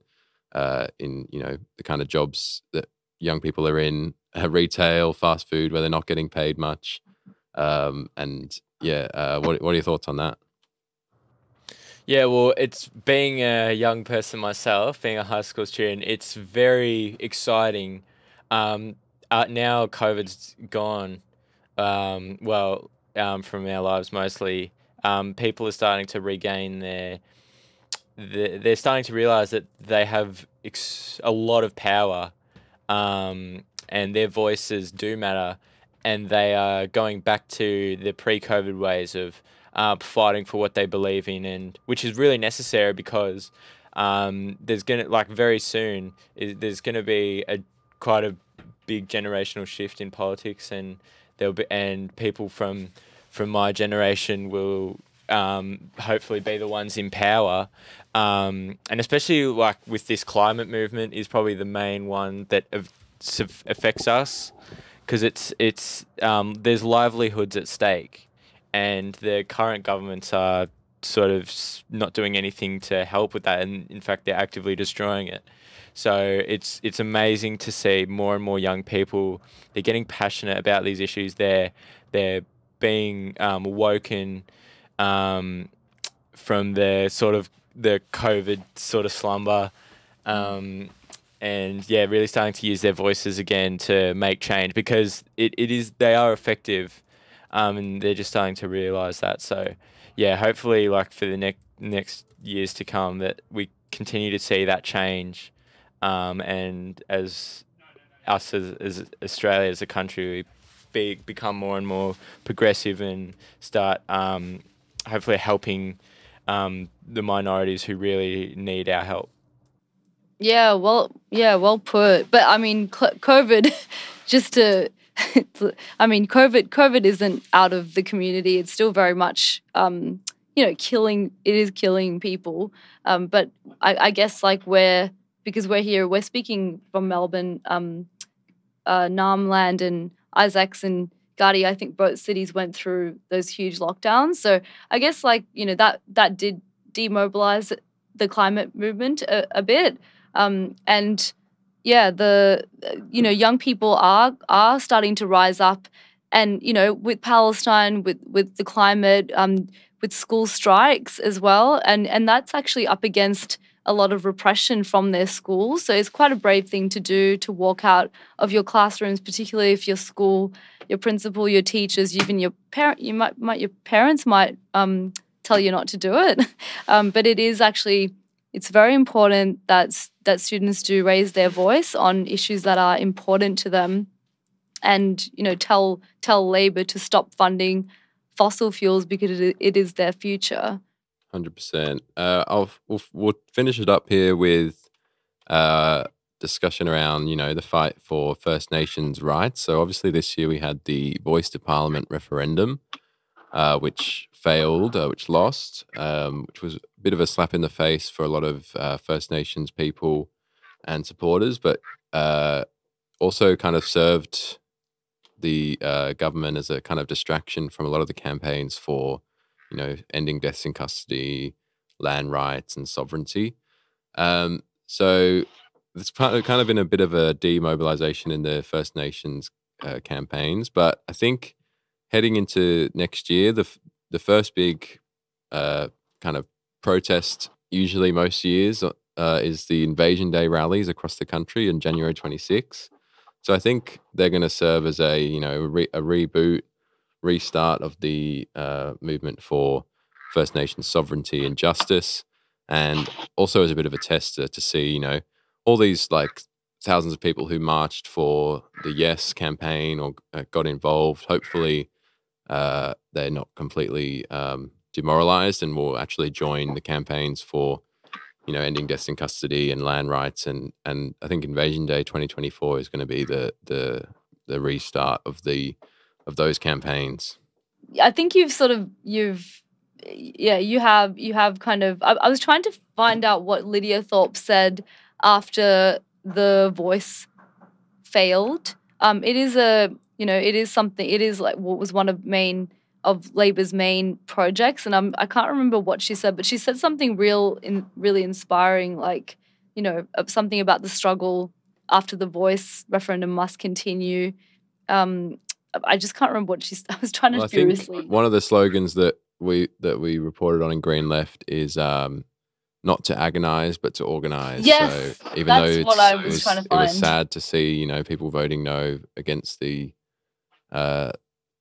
in, you know, the kind of jobs that young people are in, retail, fast food, where they're not getting paid much. What are your thoughts on that? Yeah, well, it's being a young person myself, being a high school student, it's very exciting. Now COVID's gone, from our lives mostly, people are starting to regain they're starting to realise that they have a lot of power, and their voices do matter, and they are going back to the pre-COVID ways of fighting for what they believe in, and which is really necessary, because there's gonna be quite a big generational shift in politics, and people from my generation will hopefully be the ones in power, and especially with this climate movement is probably the main one that affects us, because there's livelihoods at stake, and the current governments are sort of not doing anything to help with that, and in fact they're actively destroying it. So it's amazing to see more and more young people, they're getting passionate about these issues, they're being woken from the COVID sort of slumber, and yeah, really starting to use their voices again to make change, because they are effective, and they're just starting to realize that. So yeah, hopefully, like, for the next years to come, that we continue to see that change. And as us as Australia, as a country, we become more and more progressive and start hopefully helping the minorities who really need our help. Yeah, well put. But I mean, COVID, just to... I mean, COVID isn't out of the community. It's still very much, you know, killing people. But I guess, like, because we're here, we're speaking from Melbourne, Namland and Isaacs and Gadi, I think both cities went through those huge lockdowns. So I guess, like, you know, that did demobilise the climate movement a bit. And... yeah, you know, young people are starting to rise up, and, you know, with Palestine, with the climate, with school strikes as well, and that's actually up against a lot of repression from their schools. So it's quite a brave thing to do, to walk out of your classrooms, particularly if your school, your principal, your teachers, even your parent, your parents might tell you not to do it, but it is actually. It's very important that students do raise their voice on issues that are important to them, and, you know, tell Labor to stop funding fossil fuels because it is their future. 100%. We'll finish it up here with discussion around, you know, the fight for First Nations rights. So obviously this year we had the Voice to Parliament referendum, which failed, which lost, which was a bit of a slap in the face for a lot of First Nations people and supporters, but also kind of served the government as a kind of distraction from a lot of the campaigns for, you know, ending deaths in custody, land rights and sovereignty. So it's kind of been a bit of a demobilization in the First Nations campaigns, but I think heading into next year, the first big kind of protest, usually most years, is the Invasion Day rallies across the country on January 26. So I think they're going to serve as a, you know, a reboot, restart of the movement for First Nations sovereignty and justice, and also as a bit of a tester to see, you know, all these, like, thousands of people who marched for the Yes campaign or got involved. Hopefully, they're not completely demoralized and will actually join the campaigns for, you know, ending deaths in custody and land rights, and I think Invasion Day 2024 is going to be the restart of those campaigns. I think you have kind of. I was trying to find out what Lydia Thorpe said after the Voice failed. It was one of Labor's main projects, and I can't remember what she said, but she said something really inspiring, like, you know, something about the struggle after the Voice referendum must continue. I just can't remember what she said. I was trying to furiously. I think one of the slogans that we reported on in Green Left is not to agonize, but to organize. Yes, so even that's though what I was trying to find. It was sad to see, you know, people voting no against the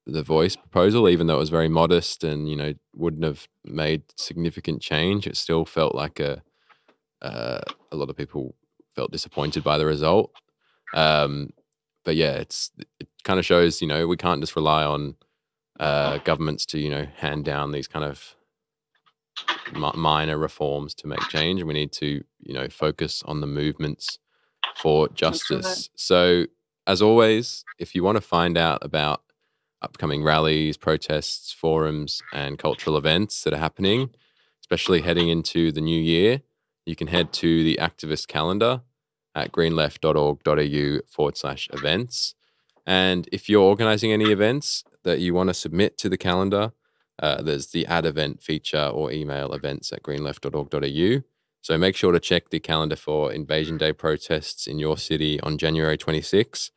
Voice proposal, even though it was very modest and, you know, wouldn't have made significant change. It still felt like a lot of people felt disappointed by the result. But yeah, it kind of shows, you know, we can't just rely on governments to, you know, hand down these kind of minor reforms to make change, and we need to, you know, focus on the movements for justice. So as always, if you want to find out about upcoming rallies, protests, forums and cultural events that are happening, especially heading into the new year, you can head to the activist calendar at greenleft.org.au/events. And if you're organising any events that you want to submit to the calendar, there's the add event feature, or email events@greenleft.org.au. So make sure to check the calendar for Invasion Day protests in your city on January 26,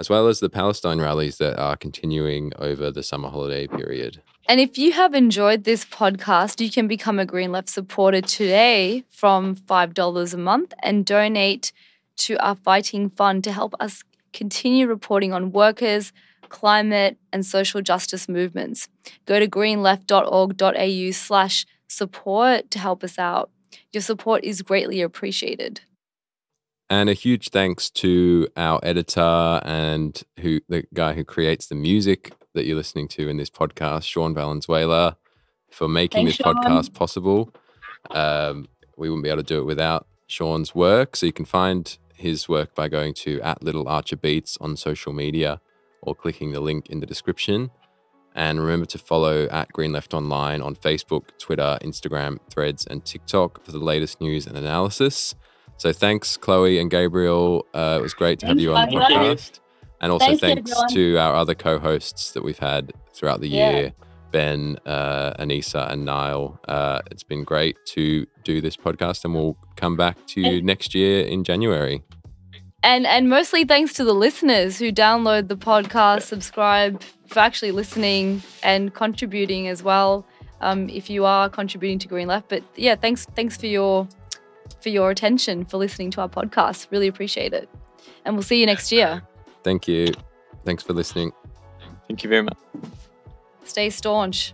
as well as the Palestine rallies that are continuing over the summer holiday period. And if you have enjoyed this podcast, you can become a Green Left supporter today from $5 a month and donate to our fighting fund to help us continue reporting on workers, climate and social justice movements. Go to greenleft.org.au/support to help us out. Your support is greatly appreciated. And a huge thanks to our editor and the guy who creates the music that you're listening to in this podcast, Sean Valenzuela, for making this podcast possible. We wouldn't be able to do it without Sean's work. So you can find his work by going to @LittleArcherBeats on social media or clicking the link in the description. And remember to follow @GreenLeftOnline on Facebook, Twitter, Instagram, Threads, and TikTok for the latest news and analysis. So thanks, Chloe and Gabriel. It was great to have you on the podcast. And also thanks to our other co-hosts that we've had throughout the year, Ben, Anissa, and Niall. It's been great to do this podcast, and we'll come back to you next year in January. And mostly thanks to the listeners who download the podcast, subscribe, for actually listening and contributing as well, if you are contributing to Green Left. But yeah, thanks for your attention, for listening to our podcast. Really appreciate it. And we'll see you next year. Thank you. Thanks for listening. Thank you very much. Stay staunch.